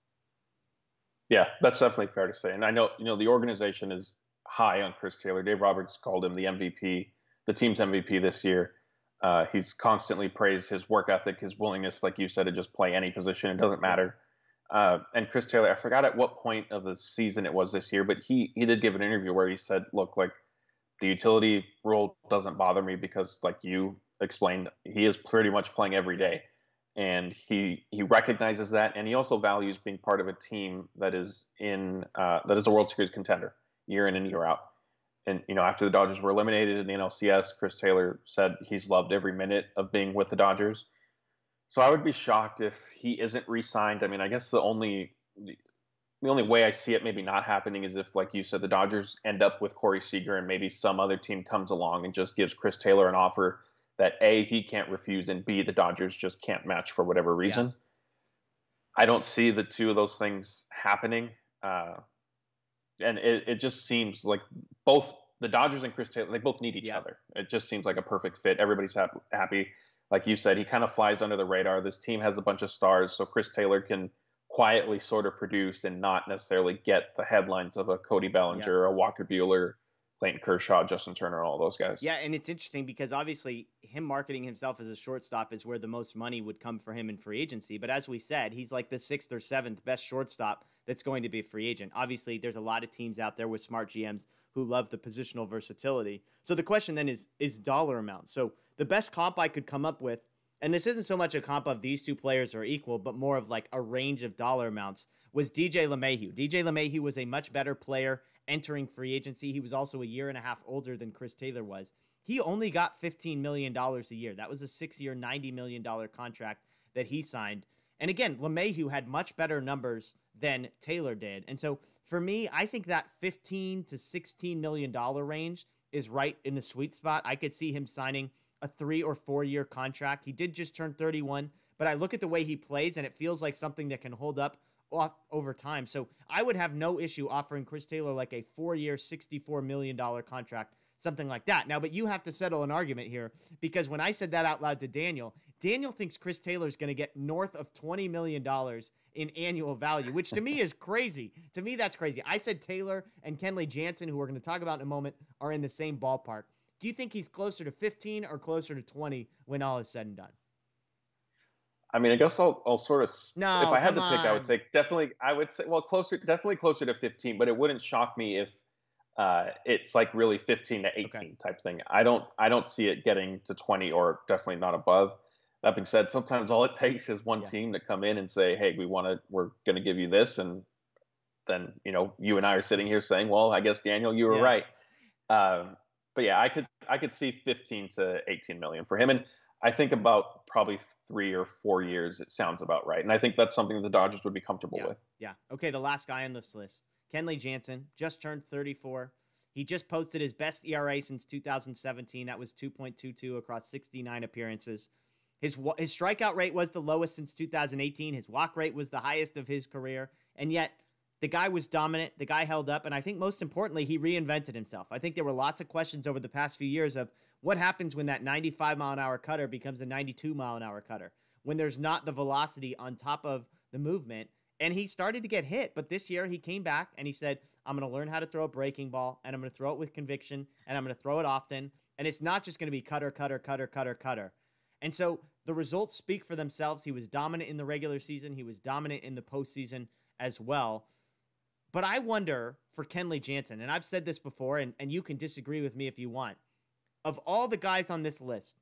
Yeah, that's definitely fair to say. And I know, you know, the organization is high on Chris Taylor. Dave Roberts called him the M V P, the team's M V P this year. Uh, he's constantly praised his work ethic, his willingness, like you said, to just play any position. It doesn't matter. Uh, and Chris Taylor, I forgot at what point of the season it was this year, but he he did give an interview where he said, look, like the utility role doesn't bother me because, like you explained, he is pretty much playing every day. And he he recognizes that. And he also values being part of a team that is in uh, that is a World Series contender year in and year out. And, you know, after the Dodgers were eliminated in the N L C S, Chris Taylor said he's loved every minute of being with the Dodgers. So I would be shocked if he isn't re-signed. I mean, I guess the only the only way I see it maybe not happening is if, like you said, the Dodgers end up with Corey Seager and maybe some other team comes along and just gives Chris Taylor an offer that, A, he can't refuse, and B, the Dodgers just can't match for whatever reason. Yeah. I don't see the two of those things happening. Uh, and it, it just seems like both the Dodgers and Chris Taylor, they both need each yeah. other. It just seems like a perfect fit. Everybody's happy. like you said, he kind of flies under the radar. This team has a bunch of stars, so Chris Taylor can quietly sort of produce and not necessarily get the headlines of a Cody Bellinger, yeah. a Walker Buehler, Clayton Kershaw, Justin Turner, all those guys. Yeah, and it's interesting because obviously him marketing himself as a shortstop is where the most money would come for him in free agency. But as we said, he's like the sixth or seventh best shortstop that's going to be a free agent. Obviously, there's a lot of teams out there with smart G Ms who love the positional versatility. So the question then is, is dollar amount. So the best comp I could come up with, and this isn't so much a comp of these two players are equal, but more of like a range of dollar amounts, was D J LeMahieu. D J LeMahieu was a much better player entering free agency. He was also a year and a half older than Chris Taylor was. He only got fifteen million dollars a year. That was a six-year, ninety million dollars contract that he signed. And again, LeMahieu had much better numbers than Taylor did. And so for me, I think that fifteen to sixteen million dollars range is right in the sweet spot. I could see him signing a three or four year contract. He did just turn thirty-one, but I look at the way he plays and it feels like something that can hold up off over time. So I would have no issue offering Chris Taylor like a four year, sixty-four million dollars contract, something like that. Now, but you have to settle an argument here, because when I said that out loud to Daniel, Daniel thinks Chris Taylor's going to get north of twenty million dollars in annual value, which to me is crazy. To me, that's crazy. I said Taylor and Kenley Jansen, who we're going to talk about in a moment, are in the same ballpark. Do you think he's closer to fifteen or closer to twenty when all is said and done? I mean, I guess I'll, I'll sort of, no, if I had to pick, on. I would say definitely, I would say, well, closer, definitely closer to fifteen, but it wouldn't shock me if uh, it's like really fifteen to eighteen okay. type thing. I don't, I don't see it getting to twenty or definitely not above. That being said, sometimes all it takes is one yeah. team to come in and say, hey, we want to, we're going to give you this. And then, you know, you and I are sitting here saying, well, I guess Daniel, you were yeah. right. Um, But yeah, I could I could see fifteen to eighteen million for him, and I think about probably three or four years. It sounds about right, and I think that's something that the Dodgers would be comfortable yeah, with. Yeah. Okay. The last guy on this list, Kenley Jansen, just turned thirty-four. He just posted his best E R A since two thousand seventeen. That was two point two two across sixty-nine appearances. His his strikeout rate was the lowest since two thousand eighteen. His walk rate was the highest of his career, and yet the guy was dominant. The guy held up. And I think most importantly, he reinvented himself. I think there were lots of questions over the past few years of what happens when that ninety-five mile an hour cutter becomes a ninety-two mile an hour cutter, when there's not the velocity on top of the movement. And he started to get hit. But this year he came back and he said, I'm going to learn how to throw a breaking ball, and I'm going to throw it with conviction, and I'm going to throw it often. And it's not just going to be cutter, cutter, cutter, cutter, cutter. And so the results speak for themselves. He was dominant in the regular season. He was dominant in the postseason as well. But I wonder for Kenley Jansen, and I've said this before, and, and you can disagree with me if you want. Of all the guys on this list,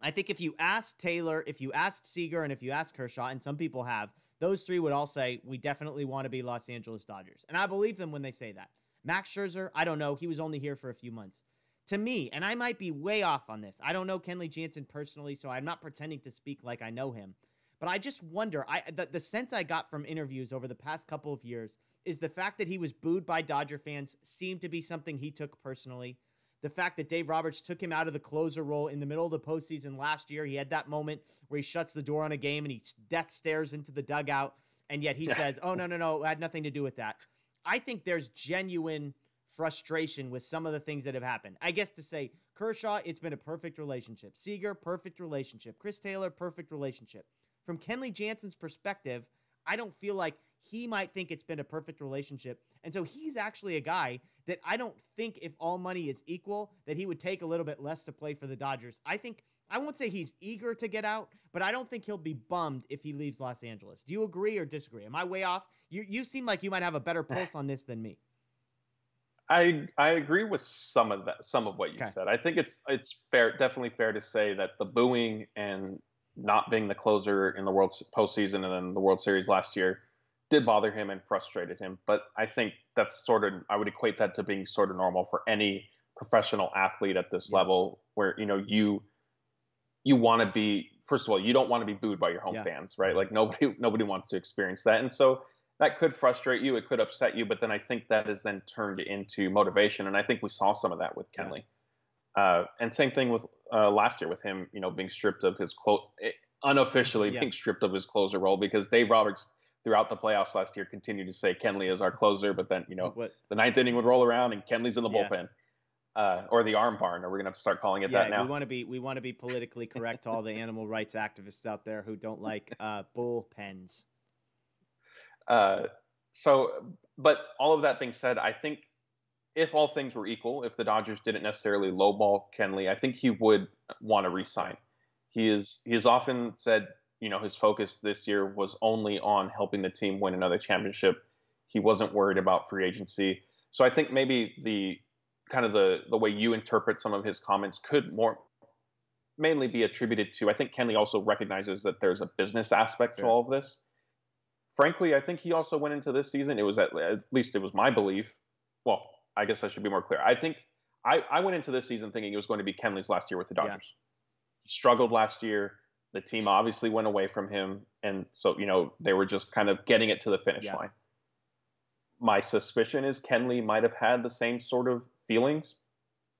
I think if you asked Taylor, if you asked Seager, and if you asked Kershaw, and some people have, those three would all say, we definitely want to be Los Angeles Dodgers. And I believe them when they say that. Max Scherzer, I don't know. He was only here for a few months. To me, and I might be way off on this, I don't know Kenley Jansen personally, so I'm not pretending to speak like I know him. But I just wonder, I the, the sense I got from interviews over the past couple of years is the fact that he was booed by Dodger fans seemed to be something he took personally. The fact that Dave Roberts took him out of the closer role in the middle of the postseason last year, he had that moment where he shuts the door on a game and he death stares into the dugout, and yet he says, oh, no, no, no, it had nothing to do with that. I think there's genuine frustration with some of the things that have happened. I guess to say, Kershaw, it's been a perfect relationship. Seager, perfect relationship. Chris Taylor, perfect relationship. From Kenley Jansen's perspective, I don't feel like he might think it's been a perfect relationship. And so he's actually a guy that I don't think, if all money is equal, that he would take a little bit less to play for the Dodgers. I think, I won't say he's eager to get out, but I don't think he'll be bummed if he leaves Los Angeles. Do you agree or disagree? Am I way off? You you seem like you might have a better pulse on this than me. I I agree with some of that, some of what you okay. said. I think it's it's fair, definitely fair to say that the booing and not being the closer in the World postseason and then the World Series last year did bother him and frustrated him. But I think that's sort of, I would equate that to being sort of normal for any professional athlete at this yeah. level, where, you know, you, you want to be, first of all, you don't want to be booed by your home yeah. fans, right? Like nobody, nobody wants to experience that. And so that could frustrate you. It could upset you, but then I think that is then turned into motivation. And I think we saw some of that with Kenley. Yeah. Uh, and same thing with uh, last year with him, you know, being stripped of his close, unofficially yeah. being stripped of his closer role, because Dave Roberts throughout the playoffs last year continued to say Kenley is our closer, but then, you know, what? the ninth inning would roll around and Kenley's in the yeah. bullpen. Uh, or the arm barn. Are we going to have to start calling it yeah, that now? We want to be we want to be politically correct to all the animal rights activists out there who don't like uh, bullpens. Uh, so, but all of that being said, I think if all things were equal, if the Dodgers didn't necessarily lowball Kenley, I think he would want to re-sign. He is he has often said, you know, his focus this year was only on helping the team win another championship. He wasn't worried about free agency. So I think maybe the kind of the, the way you interpret some of his comments could more mainly be attributed to, I think Kenley also recognizes that there's a business aspect Fair. to all of this. Frankly, I think he also went into this season. It was at, at least it was my belief. Well, I guess I should be more clear. I think I, I went into this season thinking it was going to be Kenley's last year with the Dodgers. Yeah. He struggled last year. The team obviously went away from him. And so, you know, they were just kind of getting it to the finish yeah. line. My suspicion is Kenley might have had the same sort of feelings,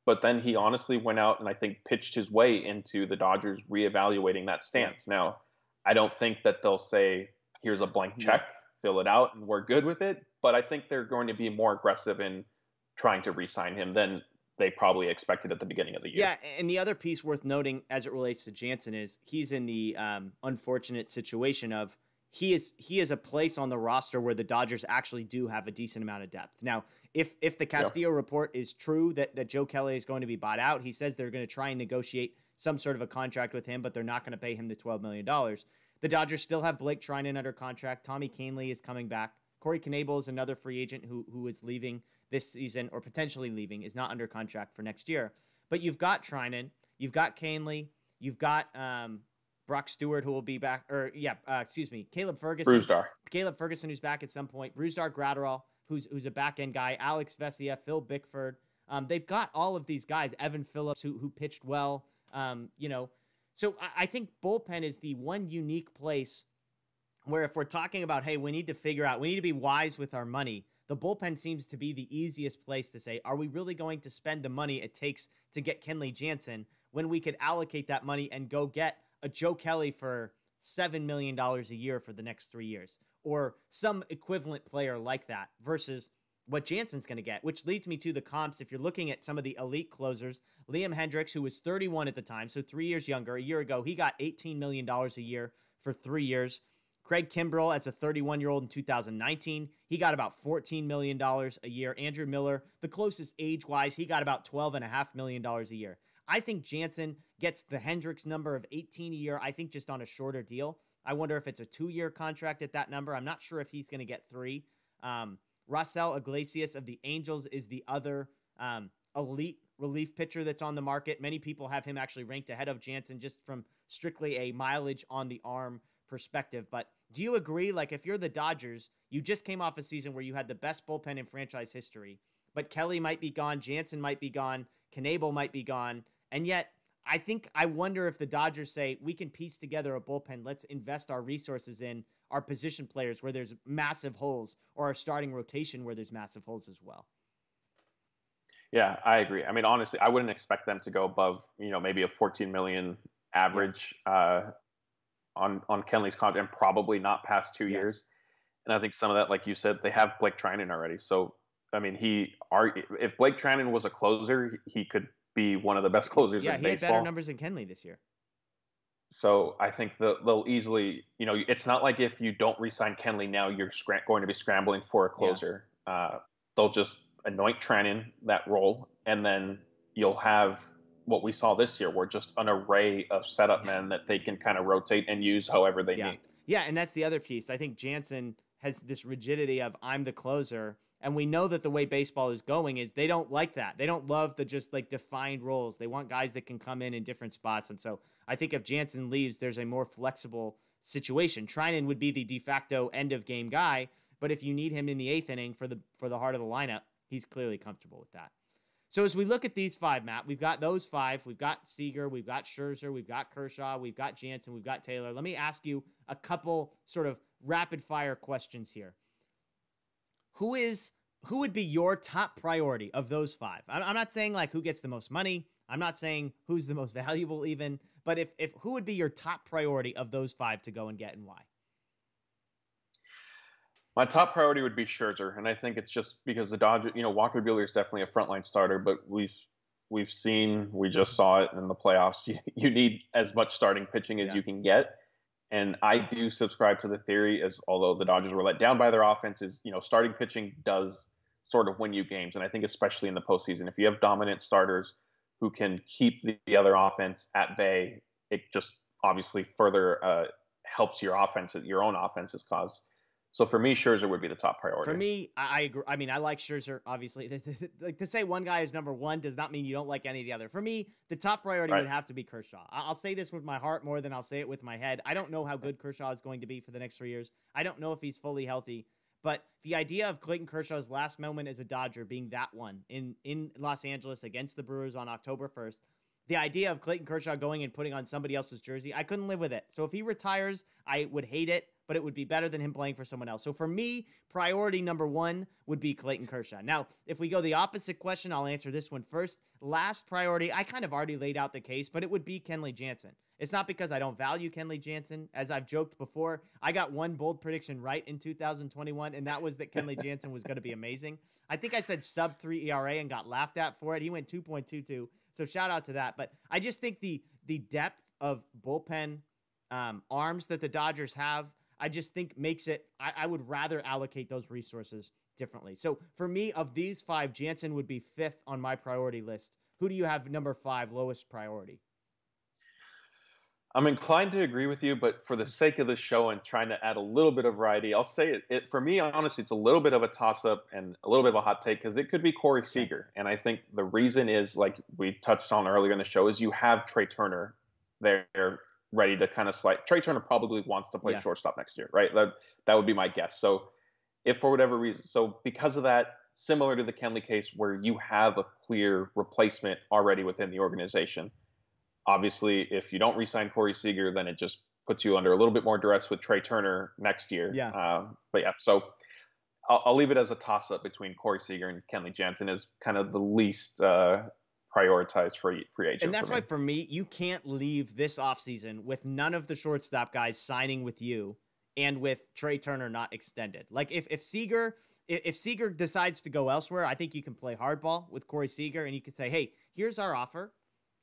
but then he honestly went out and I think pitched his way into the Dodgers reevaluating that stance. Now, I don't think that they'll say, here's a blank check, yeah. fill it out, and we're good with it, but I think they're going to be more aggressive in trying to re-sign him than they probably expected at the beginning of the year. Yeah, and the other piece worth noting as it relates to Jansen is he's in the um, unfortunate situation of He is he is a place on the roster where the Dodgers actually do have a decent amount of depth. Now, if if the Castillo yeah. report is true that, that Joe Kelly is going to be bought out, he says they're going to try and negotiate some sort of a contract with him, but they're not going to pay him the twelve million dollars. The Dodgers still have Blake Trinan under contract. Tommy Kahnle is coming back. Corey Knebel is another free agent who, who is leaving this season or potentially leaving, is not under contract for next year. But you've got Trinan, you've got Kahnle, you've got... Um, Brock Stewart, who will be back, or yeah, uh, excuse me, Caleb Ferguson. Bruzdar. Caleb Ferguson, who's back at some point. Bruzdar Gratterall, who's who's a back-end guy. Alex Vesia, Phil Bickford. Um, they've got all of these guys. Evan Phillips, who who pitched well. Um, you know, so I, I think bullpen is the one unique place where if we're talking about, hey, we need to figure out, we need to be wise with our money. The bullpen seems to be the easiest place to say, are we really going to spend the money it takes to get Kenley Jansen when we could allocate that money and go get a Joe Kelly for seven million dollars a year for the next three years or some equivalent player like that versus what Jansen's going to get, which leads me to the comps. If you're looking at some of the elite closers, Liam Hendricks, who was thirty-one at the time, so three years younger, a year ago, he got eighteen million dollars a year for three years. Craig Kimbrell, as a thirty-one-year-old in two thousand nineteen, he got about fourteen million dollars a year. Andrew Miller, the closest age-wise, he got about twelve point five million dollars a year. I think Jansen gets the Hendricks number of eighteen a year, I think just on a shorter deal. I wonder if it's a two-year contract at that number. I'm not sure if he's going to get three. Um, Raisel Iglesias of the Angels is the other um, elite relief pitcher that's on the market. Many people have him actually ranked ahead of Jansen just from strictly a mileage on the arm perspective. But do you agree, like if you're the Dodgers, you just came off a season where you had the best bullpen in franchise history, but Kelly might be gone, Jansen might be gone, Knebel might be gone, and yet, I think I wonder if the Dodgers say, we can piece together a bullpen. Let's invest our resources in our position players where there's massive holes or our starting rotation where there's massive holes as well. Yeah, I agree. I mean, honestly, I wouldn't expect them to go above, you know, maybe a fourteen million average yeah. uh, on, on Kenley's contract and probably not past two yeah. years. And I think some of that, like you said, they have Blake Trinan already. So, I mean, he are, if Blake Trinan was a closer, he could be one of the best closers yeah, in baseball. Yeah, he had better numbers than Kenley this year. So I think the, they'll easily, you know, it's not like if you don't re-sign Kenley now, you're scram- going to be scrambling for a closer. Yeah. Uh, they'll just anoint Trinan that role, and then you'll have what we saw this year, where just an array of setup men that they can kind of rotate and use however they yeah. need. Yeah, and that's the other piece. I think Jansen has this rigidity of, I'm the closer. And we know that the way baseball is going is they don't like that. They don't love the just like defined roles. They want guys that can come in in different spots. And so I think if Jansen leaves, there's a more flexible situation. Trinan would be the de facto end of game guy. But if you need him in the eighth inning for the, for the heart of the lineup, he's clearly comfortable with that. So as we look at these five, Matt, we've got those five. We've got Seager. We've got Scherzer. We've got Kershaw. We've got Jansen. We've got Taylor. Let me ask you a couple sort of rapid fire questions here. Who is who would be your top priority of those five? I'm not saying like who gets the most money. I'm not saying who's the most valuable even. But if if who would be your top priority of those five to go and get and why? My top priority would be Scherzer, and I think it's just because the Dodgers. You know, Walker Buehler is definitely a frontline starter, but we've we've seen. We just saw it in the playoffs. You, you need as much starting pitching as yeah. you can get. And I do subscribe to the theory, as although the Dodgers were let down by their offense, is, you know, starting pitching does sort of win you games. And I think especially in the postseason, if you have dominant starters who can keep the, the other offense at bay, it just obviously further uh, helps your offense, your own offense's cause. So for me, Scherzer would be the top priority. For me, I, I agree. I mean, I like Scherzer, obviously. Like, to say one guy is number one does not mean you don't like any of the other. For me, the top priority right. would have to be Kershaw. I'll say this with my heart more than I'll say it with my head. I don't know how good Kershaw is going to be for the next three years. I don't know if he's fully healthy. But the idea of Clayton Kershaw's last moment as a Dodger being that one in, in Los Angeles against the Brewers on October first, the idea of Clayton Kershaw going and putting on somebody else's jersey, I couldn't live with it. So if he retires, I would hate it, but it would be better than him playing for someone else. So for me, priority number one would be Clayton Kershaw. Now, if we go the opposite question, I'll answer this one first. Last priority, I kind of already laid out the case, but it would be Kenley Jansen. It's not because I don't value Kenley Jansen. As I've joked before, I got one bold prediction right in two thousand twenty-one, and that was that Kenley Jansen was going to be amazing. I think I said sub three E R A and got laughed at for it. He went two point two two, so shout out to that. But I just think the, the depth of bullpen um, arms that the Dodgers have, I just think makes it, I, I would rather allocate those resources differently. So for me, of these five, Jansen would be fifth on my priority list. Who do you have number five, lowest priority? I'm inclined to agree with you, but for the sake of the show and trying to add a little bit of variety, I'll say it, it for me, honestly, it's a little bit of a toss-up and a little bit of a hot take, because it could be Corey Seager. And I think the reason is, like we touched on earlier in the show, is you have Trey Turner there, ready to kind of slide. Trey Turner probably wants to play yeah. shortstop next year, right? That that would be my guess. So if for whatever reason, so because of that, similar to the Kenley case where you have a clear replacement already within the organization, obviously if you don't re-sign Corey Seager, then it just puts you under a little bit more duress with Trey Turner next year. Yeah. Um, but yeah, so I'll, I'll leave it as a toss-up between Corey Seager and Kenley Jansen as kind of the least uh, prioritized free, free agent. And that's for why, for me, you can't leave this offseason with none of the shortstop guys signing with you and with Trey Turner not extended. Like, if, if Seager if, if Seager decides to go elsewhere, I think you can play hardball with Corey Seager and you can say, hey, here's our offer.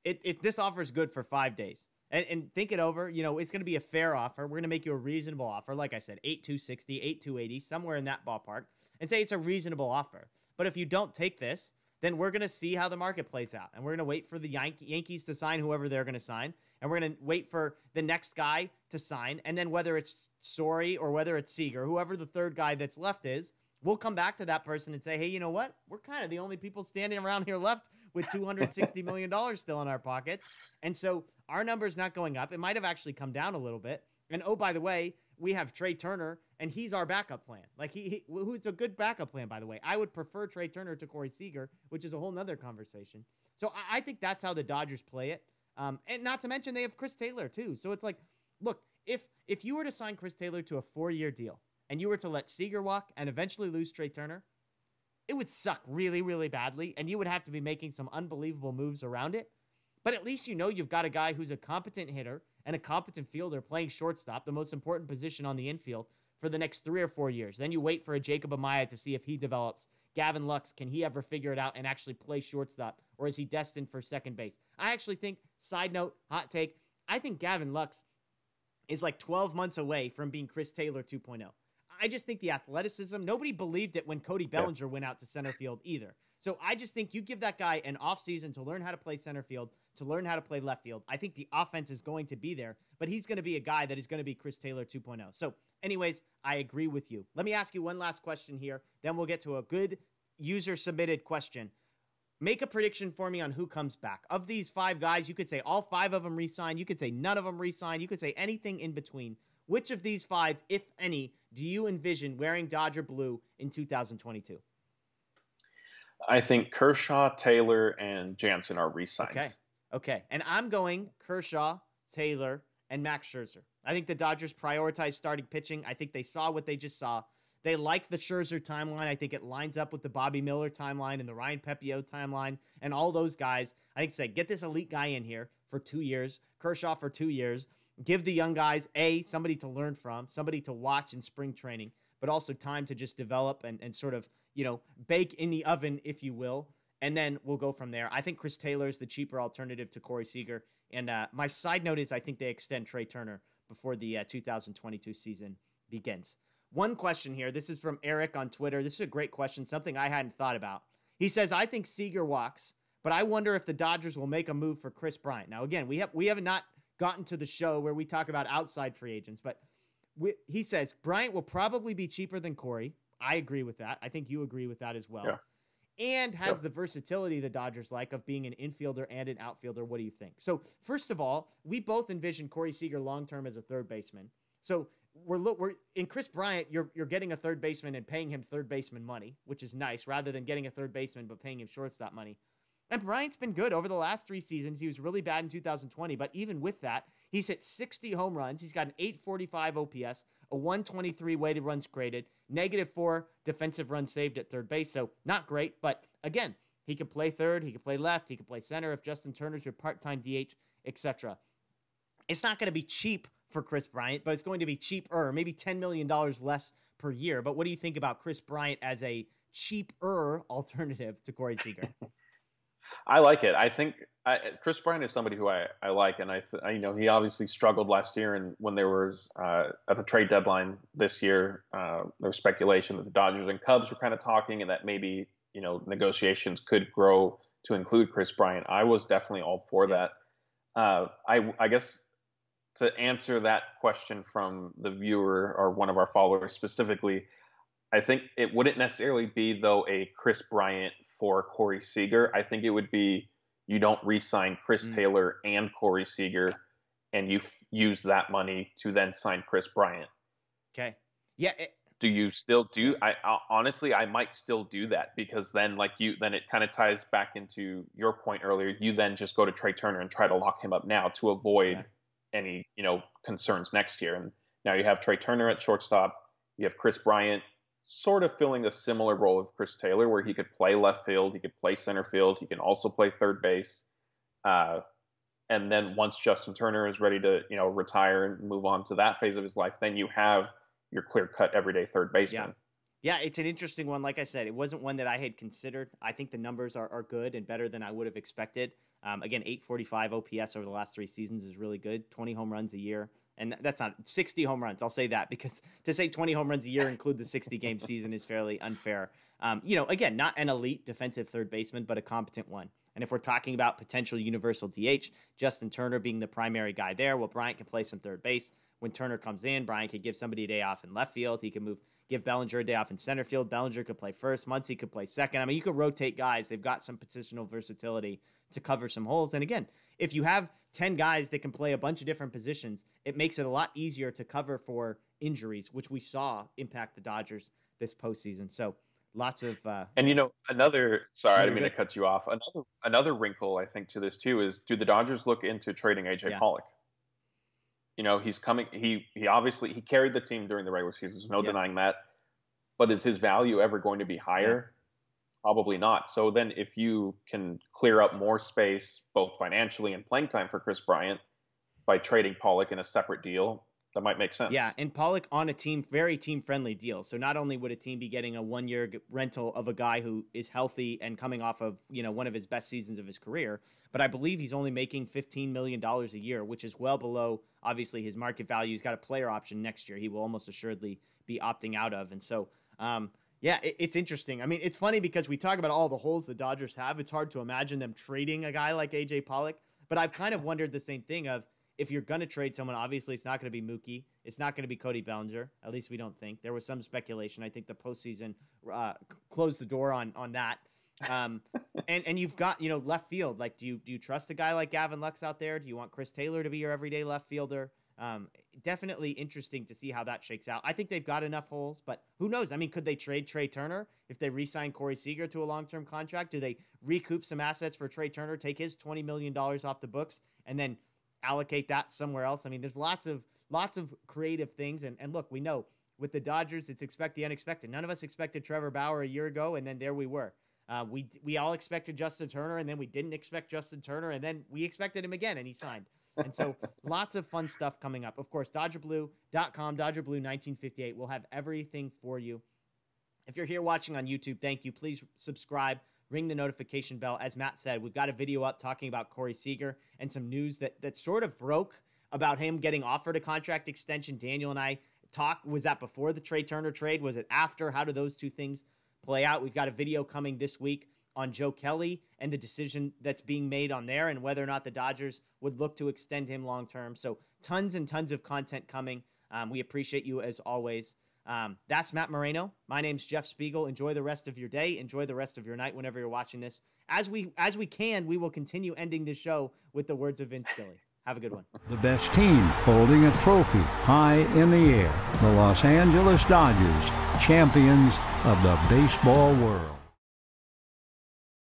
It, it, this offer is good for five days. And, and think it over. You know, it's going to be a fair offer. We're going to make you a reasonable offer. Like I said, eight two sixty, eight two eighty, somewhere in that ballpark. And say it's a reasonable offer. But if you don't take this, then we're going to see how the market plays out. And we're going to wait for the Yankee Yankees to sign whoever they're going to sign. And we're going to wait for the next guy to sign. And then whether it's Story or whether it's Seager, whoever the third guy that's left is, we'll come back to that person and say, hey, you know what? We're kind of the only people standing around here left with two hundred sixty million dollars still in our pockets. And so our number's not going up. It might have actually come down a little bit. And oh, by the way, we have Trey Turner, and he's our backup plan. Like, he, he who's a good backup plan, by the way. I would prefer Trey Turner to Corey Seager, which is a whole nother conversation. So I, I think that's how the Dodgers play it. Um, and not to mention they have Chris Taylor too. So it's like, look, if if you were to sign Chris Taylor to a four-year deal and you were to let Seager walk and eventually lose Trey Turner, it would suck really, really badly, and you would have to be making some unbelievable moves around it. But at least you know you've got a guy who's a competent hitter and a competent fielder playing shortstop, the most important position on the infield, for the next three or four years. Then you wait for a Jacob Amaya to see if he develops. Gavin Lux, can he ever figure it out and actually play shortstop? Or is he destined for second base? I actually think, side note, hot take, I think Gavin Lux is like twelve months away from being Chris Taylor two point oh. I just think the athleticism, nobody believed it when Cody Bellinger went out to center field either. So I just think you give that guy an offseason to learn how to play center field, to learn how to play left field. I think the offense is going to be there, but he's going to be a guy that is going to be Chris Taylor two point oh. So anyways, I agree with you. Let me ask you one last question here. Then we'll get to a good user-submitted question. Make a prediction for me on who comes back. Of these five guys, you could say all five of them resign. You could say none of them resign. You could say anything in between. Which of these five, if any, do you envision wearing Dodger blue in two thousand twenty-two? I think Kershaw, Taylor, and Jansen are re-signed. Okay, okay. And I'm going Kershaw, Taylor, and Max Scherzer. I think the Dodgers prioritize starting pitching. I think they saw what they just saw. They like the Scherzer timeline. I think it lines up with the Bobby Miller timeline and the Ryan Pepio timeline and all those guys. I think say, get this elite guy in here for two years, Kershaw for two years. Give the young guys, A, somebody to learn from, somebody to watch in spring training, but also time to just develop and, and sort of, you know, bake in the oven, if you will. and then we'll go from there. I think Chris Taylor is the cheaper alternative to Corey Seager. And uh, my side note is I think they extend Trey Turner before the uh, two thousand twenty-two season begins. One question here. This is from Eric on Twitter. This is a great question, something I hadn't thought about. He says, I think Seager walks, but I wonder if the Dodgers will make a move for Chris Bryant. Now, again, we have we have not gotten to the show where we talk about outside free agents, but we, he says Bryant will probably be cheaper than Corey. I agree with that. I think you agree with that as well. Yeah. And has yep. the versatility the Dodgers like of being an infielder and an outfielder. What do you think? So, first of all, we both envision Corey Seager long-term as a third baseman. So, we're we're in Chris Bryant, you're you're getting a third baseman and paying him third baseman money, which is nice, rather than getting a third baseman but paying him shortstop money. And Bryant's been good over the last three seasons. He was really bad in two thousand twenty, but even with that, he's hit sixty home runs. He's got an eight forty-five O P S, a one twenty-three weighted runs created, negative four defensive runs saved at third base. So not great, but again, he could play third, he could play left, he could play center if Justin Turner's your part-time D H, et cetera. It's not going to be cheap for Chris Bryant, but it's going to be cheaper, maybe ten million dollars less per year. But what do you think about Chris Bryant as a cheaper alternative to Corey Seager? I like it. I think I, Chris Bryant is somebody who I, I like, and I, th I you know he obviously struggled last year, and when there was uh, at the trade deadline this year, uh, there was speculation that the Dodgers and Cubs were kind of talking, and that maybe you know negotiations could grow to include Chris Bryant. I was definitely all for that. Uh, I I guess to answer that question from the viewer or one of our followers specifically. I think it wouldn't necessarily be, though, a Chris Bryant for Corey Seager. I think it would be you don't re-sign Chris mm. Taylor and Corey Seager, and you f use that money to then sign Chris Bryant. Okay. Yeah. It, do you still do? I, I honestly, I might still do that because then, like you, then it kind of ties back into your point earlier. You then just go to Trey Turner and try to lock him up now to avoid okay. any you know concerns next year. And now you have Trey Turner at shortstop. You have Chris Bryant. Sort of filling a similar role of Chris Taylor, where he could play left field, he could play center field, he can also play third base. Uh, and then once Justin Turner is ready to, you know, retire and move on to that phase of his life, then you have your clear-cut everyday third baseman. Yeah. yeah, it's an interesting one. Like I said, it wasn't one that I had considered. I think the numbers are, are good and better than I would have expected. Um, again, eight forty-five O P S over the last three seasons is really good, twenty home runs a year. And that's not sixty home runs. I'll say that because to say twenty home runs a year include the sixty game season is fairly unfair. Um, you know, again, not an elite defensive third baseman, but a competent one. And if we're talking about potential universal D H, Justin Turner being the primary guy there, well, Bryant can play some third base. When Turner comes in, Bryant could give somebody a day off in left field. He can move, give Bellinger a day off in center field. Bellinger could play first. Muncy could play second. I mean, you could rotate guys. They've got some positional versatility to cover some holes. And again, if you have ten guys that can play a bunch of different positions, it makes it a lot easier to cover for injuries, which we saw impact the Dodgers this postseason. So lots of... Uh, and, you know, another... Sorry, I didn't mean to cut you off. Another, another wrinkle, I think, to this, too, is do the Dodgers look into trading A J. Yeah. Pollock? You know, he's coming... He, he obviously... He carried the team during the regular season. There's no yeah. denying that. But is his value ever going to be higher? Yeah. Probably not. So then if you can clear up more space, both financially and playing time for Chris Bryant by trading Pollock in a separate deal, that might make sense. Yeah, and Pollock on a team, very team-friendly deal. So not only would a team be getting a one-year rental of a guy who is healthy and coming off of, you know, one of his best seasons of his career, but I believe he's only making fifteen million dollars a year, which is well below, obviously, his market value. He's got a player option next year. He will almost assuredly be opting out of. And so... um Yeah, it's interesting. I mean, it's funny because we talk about all the holes the Dodgers have. It's hard to imagine them trading a guy like A J. Pollock. But I've kind of wondered the same thing of if you're going to trade someone, obviously it's not going to be Mookie. It's not going to be Cody Bellinger. At least we don't think. There was some speculation. I think the postseason uh, closed the door on on that. Um, and, and you've got, you know, left field. Like, do you, do you trust a guy like Gavin Lux out there? Do you want Chris Taylor to be your everyday left fielder? Um, definitely interesting to see how that shakes out. I think they've got enough holes, but who knows? I mean, could they trade Trey Turner if they re-sign Corey Seager to a long-term contract? Do they recoup some assets for Trey Turner, take his twenty million dollars off the books, and then allocate that somewhere else? I mean, there's lots of lots of creative things. And, and look, we know with the Dodgers, it's expect the unexpected. None of us expected Trevor Bauer a year ago, and then there we were. Uh, we, we all expected Justin Turner, and then we didn't expect Justin Turner, and then we expected him again, and he signed. And so lots of fun stuff coming up. Of course, Dodger Blue dot com, Dodger Blue nineteen fifty-eight. We'll have everything for you. If you're here watching on YouTube, thank you. Please subscribe ring the notification bell. As Matt said, we've got a video up talking about Corey Seager and some news that, that sort of broke about him getting offered a contract extension. Daniel and I talked, was that before the Trey Turner trade? Was it after? How do those two things play out? We've got a video coming this week on Joe Kelly and the decision that's being made on there and whether or not the Dodgers would look to extend him long-term. So tons and tons of content coming. Um, we appreciate you as always. Um, that's Matt Moreno. My name's Jeff Spiegel. Enjoy the rest of your day. Enjoy the rest of your night whenever you're watching this. As we as we can, we will continue ending this show with the words of Vince Scully. Have a good one. The best team holding a trophy high in the air. The Los Angeles Dodgers, champions of the baseball world.